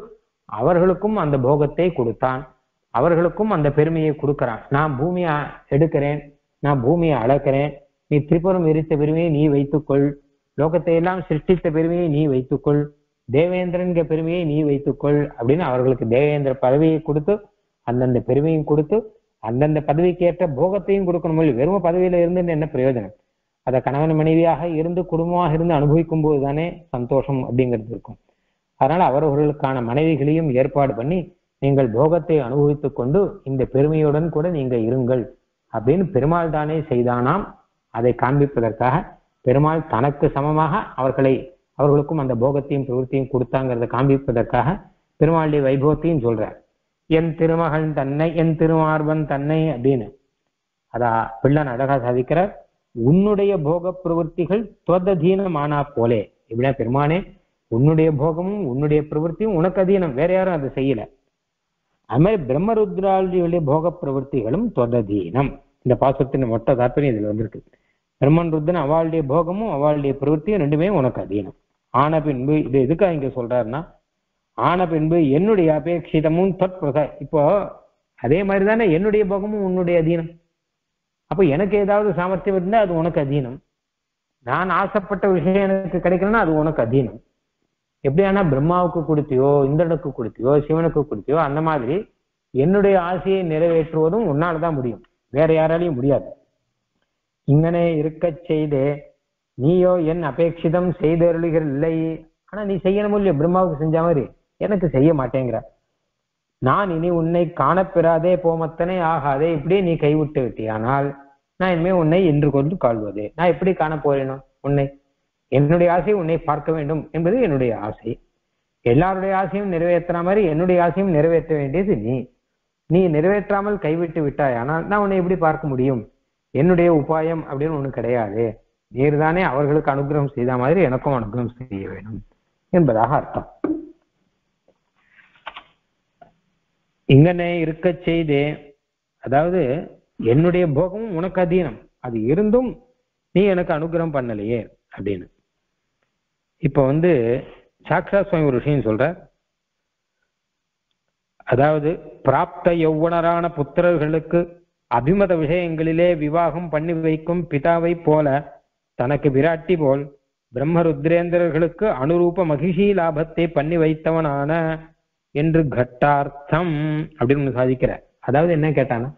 அவர்களுக்கும் அந்த போகத்தை கொடுத்தான், அவர்களுக்கும் அந்த பெருமையை கொடுக்கிறான். நான் பூமியை எடுக்கிறேன், நான் பூமியை அளக்கிறேன், நீ திரிபுரம் எரித்த பெருமையை நீ வைத்துக்கொள், லோகத்தை எல்லாம் சிருஷ்டித்த பெருமையை நீ வைத்துக்கொள், தேவேந்திரன்கிற பெருமையை நீ வைத்துக்கொள் அப்படின்னு அவர்களுக்கு தேவேந்திர பதவியை கொடுத்து அந்தந்த பெருமையும் கொடுத்து அந்தந்த பதவிக்கேற்ற போகத்தையும் கொடுக்கணும். வெறும் பதவியில இருந்து என்ன பிரயோஜனம்? அதை கணவன் மனைவியாக இருந்து குடும்பமாக இருந்து அனுபவிக்கும் போது தானே சந்தோஷம் அப்படிங்கிறது இருக்கும். அதனால அவர்களுக்கான மனைவிகளையும் ஏற்பாடு பண்ணி நீங்கள் போகத்தை அனுபவித்துக் கொண்டு இந்த பெருமையுடன் கூட நீங்க இருங்கள் அப்படின்னு பெருமாள் தானே செய்தானாம். அதை காண்பிப்பதற்காக பெருமாள் தனக்கு சமமாக அவர்களுக்கும் அந்த போகத்தையும் பிரவருத்தியும் கொடுத்தாங்கிறத காண்பிப்பதற்காக பெருமாளுடைய வைபவத்தையும் சொல்றார். என் திருமகன் தன்னை என் திருமார்வன் தன்னை அப்படின்னு அதா பிள்ளான் அழகா சாதிக்கிறார். உன்னுடைய போக பிரவருத்திகள் தொததீனமானா போலே, இப்படின்னா பெருமானே உன்னுடைய போகமும் உன்னுடைய பிரவருத்தியும் உனக்கு அதீனம், வேற யாரும் அதை செய்யல. அது மாதிரி பிரம்மருத்ராளுடைய போக பிரவருத்திகளும் தொததீனம். இந்த பாசத்தின் மொத்த தாற்பயம் இதுல வந்திருக்கு. பிரம்மன் ருத்தன் அவளுடைய போகமும் அவளுடைய பிரவருத்தியும் ரெண்டுமே உனக்கு அதீனம். ஆன பின்பு இது எதுக்காக இங்க சொல்றாருன்னா, ஆன பின்பு என்னுடைய அபேட்சிதமும் தொற்பிரசா, இப்போ அதே மாதிரி தானே என்னுடைய போகமும் உன்னுடைய அதீனம். அப்போ எனக்கு ஏதாவது சாமர்த்தியம் இருந்தா அது உனக்கு அதீனம், நான் ஆசைப்பட்ட விஷயம் எனக்கு கிடைக்கலன்னா அது உனக்கு அதீனம். எப்படியானா பிரம்மாவுக்கு கொடுத்தியோ இந்திரனுக்கு கொடுத்தியோ சிவனுக்கு கொடுத்தியோ அந்த மாதிரி என்னுடைய ஆசையை நிறைவேற்றுவதும் உன்னால்தான் முடியும், வேற யாராலையும் முடியாது. இங்கனே இருக்க செய்தே நீயோ என் அபேட்சிதம் செய்தருளிகள் இல்லை. ஆனா நீ செய்யணும் இல்லையா, பிரம்மாவுக்கு செஞ்ச மாதிரி எனக்கு செய்ய மாட்டேங்கிற. நான் இனி உன்னை காணப்பெறாதே போமத்தனை ஆகாதே, இப்படியே நீ கைவிட்டு விட்டியானால் நான் இனிமே உன்னை என்று கொண்டு காழ்வது. நான் எப்படி காண போறேனும் உன்னை, என்னுடைய ஆசை உன்னை பார்க்க வேண்டும் என்பது என்னுடைய ஆசை. எல்லாருடைய ஆசையும் நிறைவேற்றுற மாதிரி என்னுடைய ஆசையும் நிறைவேற்ற வேண்டியது நீ. நீ நிறைவேற்றாமல் கைவிட்டு விட்டாய், ஆனால் நான் உன்னை எப்படி பார்க்க முடியும்? என்னுடைய உபாயம் அப்படின்னு ஒண்ணு கிடையாது, நீர்தானே அவர்களுக்கு அனுகிரகம் செய்த மாதிரி எனக்கும் அனுகிரகம் செய்ய வேண்டும் என்பதாக அர்த்தம். இங்கனே இருக்க செய்தே, அதாவது என்னுடைய போகமும் உனக்கு அதீனம், அது இருந்தும் நீ எனக்கு அனுகிரகம் பண்ணலையே அப்படின்னு. இப்ப வந்து சாக்ஷா சுவாமி ஒரு விஷயம் சொல்ற, அதாவது பிராப்த யௌவனரான புத்திரர்களுக்கு அபிமத விஷயங்களிலே விவாகம் பண்ணி வைக்கும் பிதாவை போல தனக்கு விராட்டி போல் பிரம்மருத்ரேந்திரர்களுக்கு அனுரூப மகிஷி லாபத்தை பண்ணி வைத்தவனான என்று கட்டார்த்தம் அப்படின்னு சாதிக்கிற. அதாவது என்ன கேட்டானா,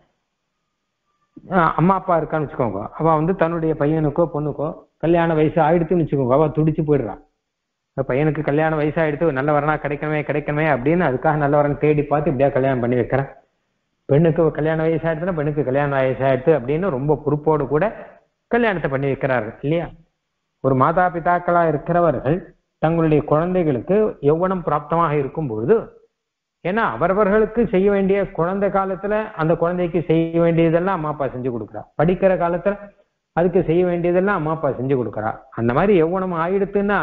அம்மா அப்பா இருக்கான்னு வச்சுக்கோங்க, அவ வந்து தன்னுடைய பையனுக்கோ பொண்ணுக்கோ கல்யாண வயசு ஆயிடுத்துன்னு வச்சுக்கோங்க, அவ துடிச்சு போயிடுறான். பையனுக்கு கல்யாண வயசாயிடுத்து நல்ல வரனா கிடைக்கணுமே அப்படின்னு அதுக்காக நல்ல வரன் தேடி பார்த்து இப்படியா கல்யாணம் பண்ணி வைக்கிறேன். பெண்ணுக்கு கல்யாண வயசாயிடுச்சுன்னா பெண்ணுக்கு கல்யாண வயசாயிடுச்சு அப்படின்னு ரொம்ப பொறுப்போடு கூட கல்யாணத்தை பண்ணி வைக்கிறார்கள் இல்லையா. ஒரு மாதா பிதாக்களா இருக்கிறவர்கள் தங்களுடைய குழந்தைகளுக்கு யௌவனம் பிராப்தமாக இருக்கும் பொழுது, ஏன்னா அவரவர்களுக்கு செய்ய வேண்டிய குழந்தை காலத்துல அந்த குழந்தைக்கு செய்ய வேண்டியதெல்லாம் அம்மா அப்பா செஞ்சு கொடுக்குறா, படிக்கிற காலத்துல அதுக்கு செய்ய வேண்டியதெல்லாம் அம்மா அப்பா செஞ்சு கொடுக்குறா. அந்த மாதிரி யௌவனம் ஆயிடுத்துன்னா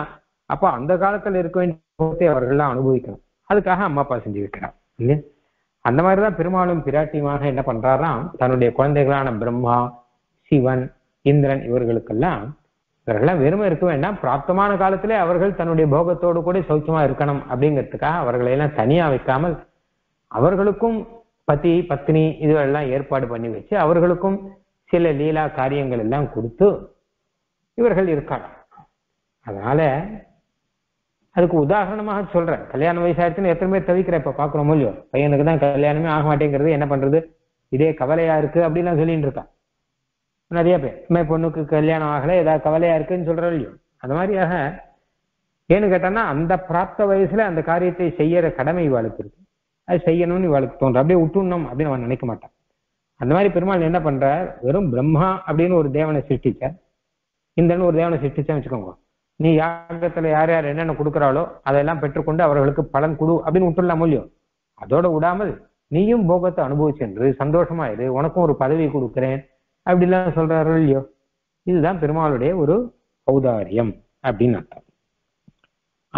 அப்போ அந்த காலத்துல இருக்க வேண்டிய அவர்கள்லாம் அனுபவிக்கணும், அதுக்காக அம்மா அப்பா செஞ்சு வைக்கிறா இல்லையா. அந்த மாதிரிதான் பெருமாளும் பிராட்டியுமாக என்ன பண்றாராம், தன்னுடைய குழந்தைகளான பிரம்மா சிவன் இந்திரன் இவர்களுக்கெல்லாம் இவர்களெல்லாம் வெறுமை இருக்க வேண்டாம், பிராப்தமான காலத்திலே அவர்கள் தன்னுடைய போகத்தோடு கூட சௌக்கியமா இருக்கணும் அப்படிங்கிறதுக்காக அவர்களையெல்லாம் தனியா வைக்காமல் அவர்களுக்கும் பதி பத்னி இதுவெல்லாம் ஏற்பாடு பண்ணி வச்சு அவர்களுக்கும் சில லீலா காரியங்கள் எல்லாம் கொடுத்து இவர்கள் இருக்காங்க. அதனால அதுக்கு உதாரணமாக சொல்றேன், கல்யாண வயசாயிடுச்சுன்னு எத்தனை பேர் தவிக்கிறேன் இப்ப பாக்குறோம் இல்லையோ. பையனுக்கு தான் கல்யாணமே ஆக மாட்டேங்கிறது, என்ன பண்றது இதே கவலையா இருக்கு அப்படின்லாம் சொல்லிட்டு இருக்கான் நிறைய பேர். இனிமே பொண்ணுக்கு கல்யாணம் ஆகலை ஏதாவது கவலையா இருக்குன்னு சொல்ற இல்லையோ. அந்த மாதிரியாக ஏன்னு கேட்டோம்னா அந்த பிராப்த வயசுல அந்த காரியத்தை செய்யற கடமை இவாளுக்கு இருக்கு, அது செய்யணும்னு இவாளுக்கு தோன்றும், அப்படியே விட்டுணும் அப்படின்னு அவன் நினைக்க மாட்டான். அந்த மாதிரி பெருமாள் என்ன பண்ற, வெறும் பிரம்மா அப்படின்னு ஒரு தேவனை சிருஷ்டிச்ச, இந்தன்னு ஒரு தேவனை சிருஷ்டிச்சான்னு வச்சுக்கோங்க, நீ யாகத்துல யார் யார் என்னென்ன கொடுக்குறாளோ அதெல்லாம் பெற்றுக்கொண்டு அவர்களுக்கு பலன் கொடு அப்படின்னு விட்டுடலாம் இல்லையோ. அதோட விடாமல் நீயும் போகத்தை அனுபவிச்சென்று சந்தோஷமா இரு, உனக்கும் ஒரு பதவி கொடுக்குறேன் அப்படிலாம் சொல்றாரு இல்லையோ. இதுதான் பெருமாளுடைய ஒரு ஔதாரியம் அப்படின்னு அர்த்தம்.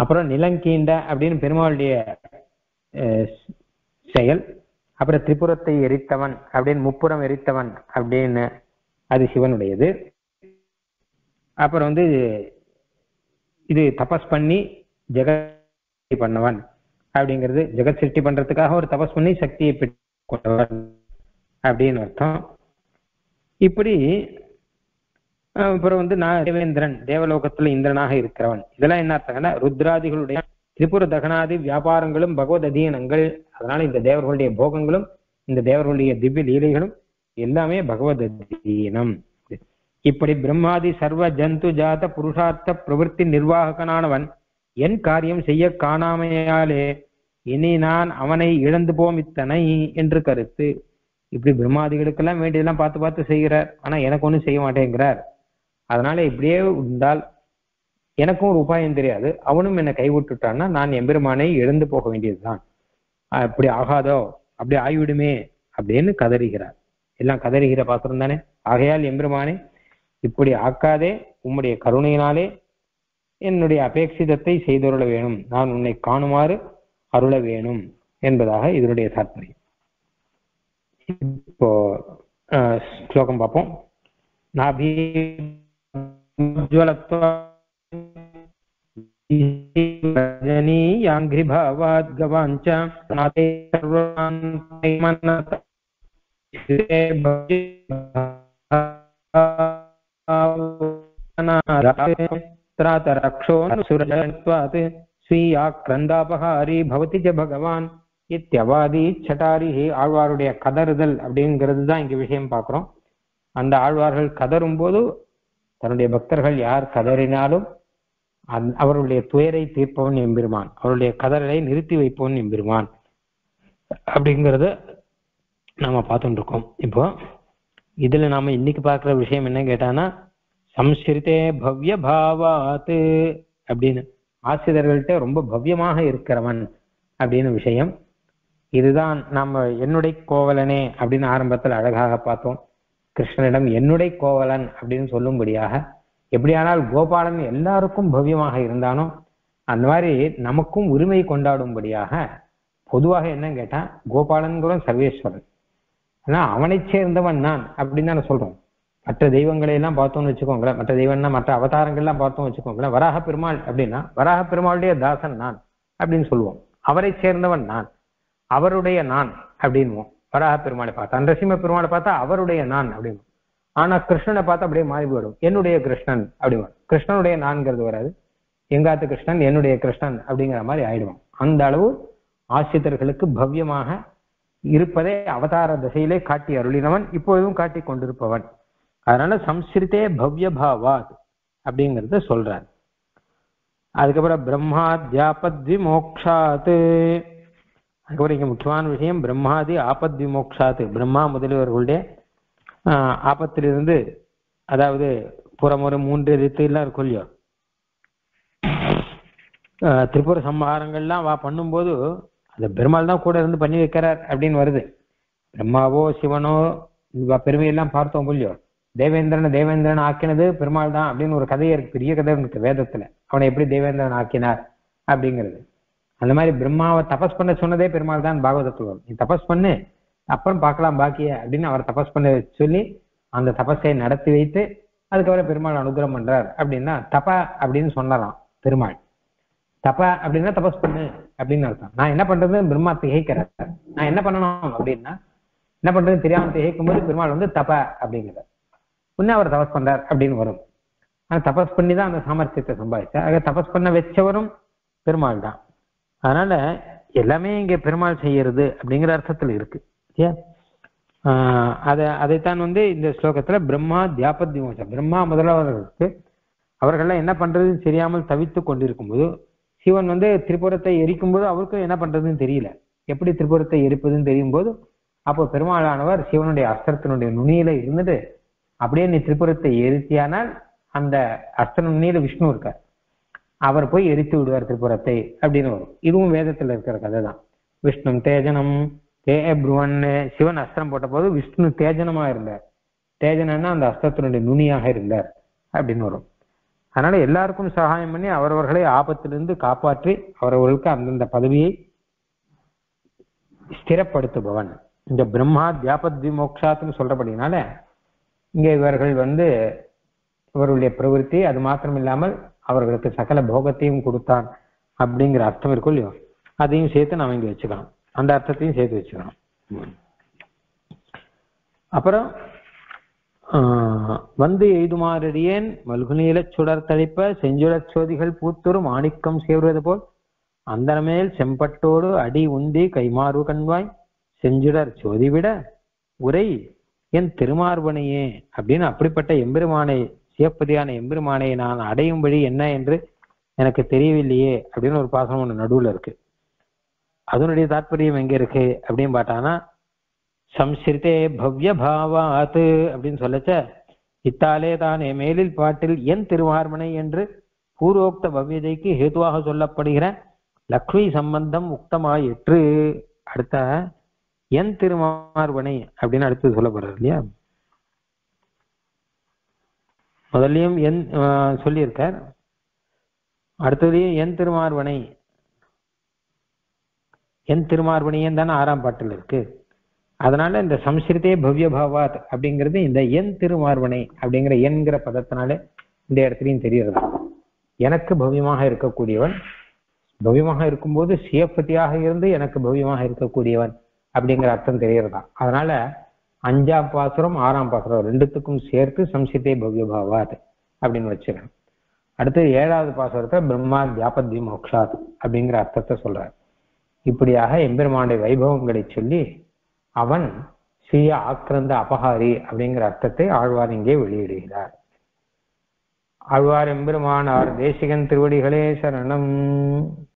அப்புறம் நிலங்கீண்ட அப்படின்னு பெருமாளுடைய செயல். அப்புறம் திரிபுரத்தை எரித்தவன் அப்படின்னு, முப்புறம் எரித்தவன் அப்படின்னு அது சிவனுடையது. அப்புறம் வந்து இது தபஸ் பண்ணி ஜெகத் பண்ணவன் அப்படிங்கிறது, ஜெகத் சிருஷ்டி பண்றதுக்காக ஒரு தபஸ் பண்ணி சக்தியை பெற்றுக் கொண்டவன் அப்படின்னு அர்த்தம். இப்படி அப்புறம் வந்து நான் தேவேந்திரன் தேவலோகத்துல இந்திரனாக இருக்கிறவன், இதெல்லாம் என்ன அர்த்தம்னா ருத்ராதிகளுடைய திரிபுர தகனாதி வியாபாரங்களும் பகவத் அதீனங்கள். அதனால இந்த தேவர்களுடைய போகங்களும் இந்த தேவர்களுடைய திவ்ய லீலைகளும் எல்லாமே பகவத் அதீனம். இப்படி பிரம்மாதி சர்வ ஜந்து ஜாத புருஷார்த்த பிரவருத்தி நிர்வாகனானவன் என் காரியம் செய்ய காணாமையாலே இனி நான் அவனை இழந்து போமித்தனை என்று கருத்து. இப்படி பிரம்மாதிகளுக்கெல்லாம் வேண்டியதெல்லாம் பார்த்து பார்த்து செய்கிறார், ஆனா எனக்கு ஒன்றும் செய்ய மாட்டேங்கிறார். அதனால இப்படியே இருந்தால் எனக்கும் ஒரு உபாயம் தெரியாது, அவனும் என்னை கைவிட்டுட்டான்னா நான் எம்பெருமானை இழந்து போக வேண்டியதுதான், அப்படி ஆகாதோ அப்படி ஆய்விடுமே அப்படின்னு கதறுகிறார். எல்லாம் கதறுகிற பாத்திரம் தானே. ஆகையால் எம்பெருமானே இப்படி ஆக்காதே, உம்முடைய கருணையினாலே என்னுடைய அபேட்சிதத்தை செய்தருள வேணும், நான் உன்னை காணுமாறு அருள வேணும் என்பதாக இதனுடைய தாற்பயம். இப்போ ஸ்லோகம் பார்ப்போம். त्रातरक्षो न सुरजत्वात् स्वीयाक्रन्दापहारी भवति च भगवान् இத்யவாதி சட்டாரிஹி, ஆழ்வாருடைய கதறுதல் அப்படிங்கிறது தான் இங்க விஷயம் பார்க்கிறோம். அந்த ஆழ்வார்கள் கதறும் போது தன்னுடைய பக்தர்கள் யார் கதறினாலும் அவருடைய துயரை தீர்ப்பவன் எம்பெருமான், அவருடைய கதறலை நிறுத்தி வைப்பவன் எம்பெருமான் அப்படிங்கிறத நாம பார்த்துட்டு இருக்கோம். இப்போ இதுல நாம இன்னைக்கு பார்க்கிற விஷயம் என்ன கேட்டான்னா, சம்ஸ்கிருதே பவ்ய பாவாத் அப்படின்னு ஆசிரியர்கள்ட்ட ரொம்ப பவ்யமாக இருக்கிறவன் அப்படின்னு விஷயம். இதுதான் நம்ம என்னுடைய கோவலனே அப்படின்னு ஆரம்பத்தில் அழகாக பார்த்தோம். கிருஷ்ணனிடம் என்னுடைய கோவலன் அப்படின்னு சொல்லும்படியாக எப்படியானால் கோபாலன் எல்லாருக்கும் பவ்யமாக இருந்தானோ அந்த மாதிரி நமக்கும் உரிமை கொண்டாடும்படியாக பொதுவாக என்ன கேட்டா, கோபாலன் கூட சர்வேஸ்வரன், ஆனா அவனை சேர்ந்தவன் நான் அப்படின்னு தானே சொல்றோம். மற்ற தெய்வங்களையெல்லாம் பார்த்தோம்னு வச்சுக்கோங்களேன், மற்ற தெய்வம்னா மற்ற அவதாரங்கள்லாம் பார்த்தோம் வச்சுக்கோங்களேன், வராக பெருமாள் அப்படின்னா வராக பெருமாளுடைய தாசன் நான் அப்படின்னு சொல்லுவோம், அவரை சேர்ந்தவன் நான், அவருடைய நான் அப்படின்வோம். வராக பெருமாளை பார்த்தா நரசிம்ம பெருமாளை பார்த்தா அவருடைய நான் அப்படின்னு. ஆனா கிருஷ்ணனை பார்த்தா அப்படியே மாறி போயிடும், என்னுடைய கிருஷ்ணன் அப்படின்வான், கிருஷ்ணனுடைய நான்கிறது வராது, எங்காத்து கிருஷ்ணன் என்னுடைய கிருஷ்ணன் அப்படிங்கிற மாதிரி ஆயிடுவான். அந்த அளவு ஆசிரியர்களுக்கு பவ்யமாக இருப்பதே அவதார திசையிலே காட்டி அருளினவன், இப்பொழுதும் காட்டி கொண்டிருப்பவன். அதனால சம்ஸ்கிருதே பவ்ய பாவாத் அப்படிங்கிறத சொல்றார். அதுக்கப்புறம் பிரம்மாதி ஆபத்வி மோக்ஷாத், அதுக்கப்புறம் இங்க முக்கியமான விஷயம் பிரம்மாதி ஆபத்வி மோக்ஷாத், பிரம்மா முதலியவர்களுடைய ஆபத்திலிருந்து, அதாவது புறமொரு மூன்று ரித்து எல்லாம் இருக்கும் இல்லையோ, திரிபுர சம்ஹாரங்கள்லாம் பண்ணும்போது அந்த பெருமாள் தான் கூட இருந்து பண்ணி வைக்கிறார் அப்படின்னு வருது. பிரம்மாவோ சிவனோ பெருமையெல்லாம் பார்த்தோம் இல்லையோ, தேவேந்திரன் ஆக்கினது பெருமாள் தான் அப்படின்னு ஒரு கதையை இருக்கு, பெரிய கதை இருக்கு வேதத்துல, அவனை எப்படி தேவேந்திரன் ஆக்கினார் அப்படிங்கிறது. அந்த மாதிரி பிரம்மாவை தபஸ் பண்ண சொன்னதே பெருமாள் தான் பாகவதத்துல வரும். நீ தபஸ் பண்ணு அப்புறம் பார்க்கலாம் பாக்கிய அப்படின்னு அவர் தபஸ் பண்ண சொல்லி அந்த தபஸை நடத்தி வைத்து அதுக்கப்புறம் பெருமாள் அனுகிரகம் பண்றார் அப்படின்னா தப அப்படின்னு சொன்னலாம் பெருமாள். தப அப்படின்னா தபஸ் பண்ணு அப்படின்னு அர்த்தம். நான் என்ன பண்றது, பிரம்மா திகைக்கிறார், நான் என்ன பண்ணணும் அப்படின்னா என்ன பண்றது தெரியாம திகைக்கும் போது பெருமாள் தப அப்படிங்கிறார், உன்ன அவர் தபஸ் பண்றார் அப்படின்னு வரும். ஆனா தபஸ் பண்ணி தான் அந்த சாமர்த்தியத்தை சம்பாதிச்சார். ஆக தபஸ் பண்ண வச்சவரும் பெருமாள் தான். அதனால எல்லாமே இங்க பெருமாள் செய்யறது அப்படிங்கிற அர்த்தத்துல இருக்கு. அதைத்தான் இந்த ஸ்லோகத்துல பிரம்மா தியாபத்ய மோட்சம், பிரம்மா முதலாளர்களுக்கு அவர்கள் என்ன பண்றதுன்னு தெரியாமல் தவித்து கொண்டிருக்கும் போது சிவன் திரிபுரத்தை எரிக்கும் போது அவருக்கும் என்ன பண்றதுன்னு தெரியல, எப்படி திரிபுரத்தை எரிப்பதுன்னு தெரியும் போது அப்போ பெருமாளானவர் சிவனுடைய அஸ்திரத்தினுடைய நுனியில இருந்துட்டு அப்படியே நீ திரிபுரத்தை எரித்தியானால் அந்த அஸ்திர நுனியில விஷ்ணு இருக்கார், அவர் போய் எரித்து விடுவார் திரிபுரத்தை அப்படின்னு வரும். இதுவும் வேதத்துல இருக்கிற கதை தான். விஷ்ணு தேஜனம் தேவன்னு சிவன் அஸ்திரம் போட்ட போது விஷ்ணு தேஜனமா இருந்தார், தேஜனன்னா அந்த அஸ்திரத்தினுடைய நுனியாக இருந்தார் அப்படின்னு வரும். அதனால எல்லாருக்கும் சகாயம் பண்ணி அவரவர்களை ஆபத்திலிருந்து காப்பாற்றி அவரவர்களுக்கு அந்தந்த பதவியை ஸ்திரப்படுத்துபவன் இந்த பிரம்மா தியாபத்வி மோக்ஷாத்துன்னு சொல்றபடினால இங்கே இவர்கள் இவருடைய பிரவருத்தி அது மாத்திரம் இல்லாமல் அவர்களுக்கு சகல போகத்தையும் கொடுத்தான் அப்படிங்கிற அர்த்தம் இருக்கும் இல்லையோ, அதையும் சேர்த்து நாம் இங்கே வச்சுக்கலாம், அந்த அர்த்தத்தையும் சேர்த்து வச்சுக்கணும். அப்புறம் எய்துமாறடியேன் மல்குநீல சுடர் தளிப்ப செஞ்சுழற் சோதிகள் பூத்தொரும் ஆணிக்கம் சேருவது போல் அந்தரமேல் செம்பட்டோடு அடி உந்தி கைமாறு கண்வாய் செஞ்சுடர் சோதி விட உரை என் திருமார்பனையே அப்படின்னு அப்படிப்பட்ட எம்பெருமானை, சிவப்பதியான எம்பெருமானை நான் அடையும்படி என்ன என்று எனக்கு தெரியவில்லையே அப்படின்னு ஒரு பாசனம் ஒன்று நடுவில் இருக்கு. அதனுடைய தாற்பயம் எங்க இருக்கு அப்படின்னு பார்த்தானா, சம்ஸ்கிருதே பவ்ய பாவாத் அப்படின்னு சொல்லச்ச இத்தாலே தானே மேலில் பாட்டில் என் திருவார்மனை என்று பூர்வோக்த பவ்யதைக்கு ஹேதுவாக சொல்லப்படுகிற லக்ஷ்மி சம்பந்தம் உக்தமாயிற்று. அடுத்த என் திருமார்பனை அப்படின்னு அடுத்து சொல்லப்படுறாரு இல்லையா, முதல்லையும் என் சொல்லியிருக்கார், அடுத்ததுலையும் என் திருமார்பனை, என் திருமார்பணியன் தானே ஆறாம் பாட்டில் இருக்கு. அதனால இந்த சம்ஸ்கிருதே பவ்ய பாவாத் அப்படிங்கிறது இந்த என் திருமார்பனை அப்படிங்கிற என்கிற பதத்தினாலே இந்த இடத்துலையும் தெரியறது, எனக்கு பவ்யமாக இருக்கக்கூடியவன், பவ்யமாக இருக்கும்போது சிவபதியாக இருந்து எனக்கு பவ்யமாக இருக்கக்கூடியவன் அப்படிங்கிற அர்த்தம் தெரியறதா. அதனால அஞ்சாம் பாசுரம் ஆறாம் பாசுரம் ரெண்டுத்துக்கும் சேர்த்து சம்ஸ்கிருதே பவ்ய பாவாத் அப்படின்னு வச்சுக்கணும். அடுத்து ஏழாவது பாசுரத்தை பிரம்மா தியாபத்வி மோக்ஷாத் அப்படிங்கிற அர்த்தத்தை சொல்றாரு. இப்படியாக எம்பெருமானுடைய வைபவங்களை சொல்லி அவன் சுய ஆக்கிரந்த அபகாரி அப்படிங்கிற அர்த்தத்தை ஆழ்வார் இங்கே வெளியிடுகிறார். ஆழ்வார் எம்பெருமானார் தேசிகன் திருவடிகளே சரணம்.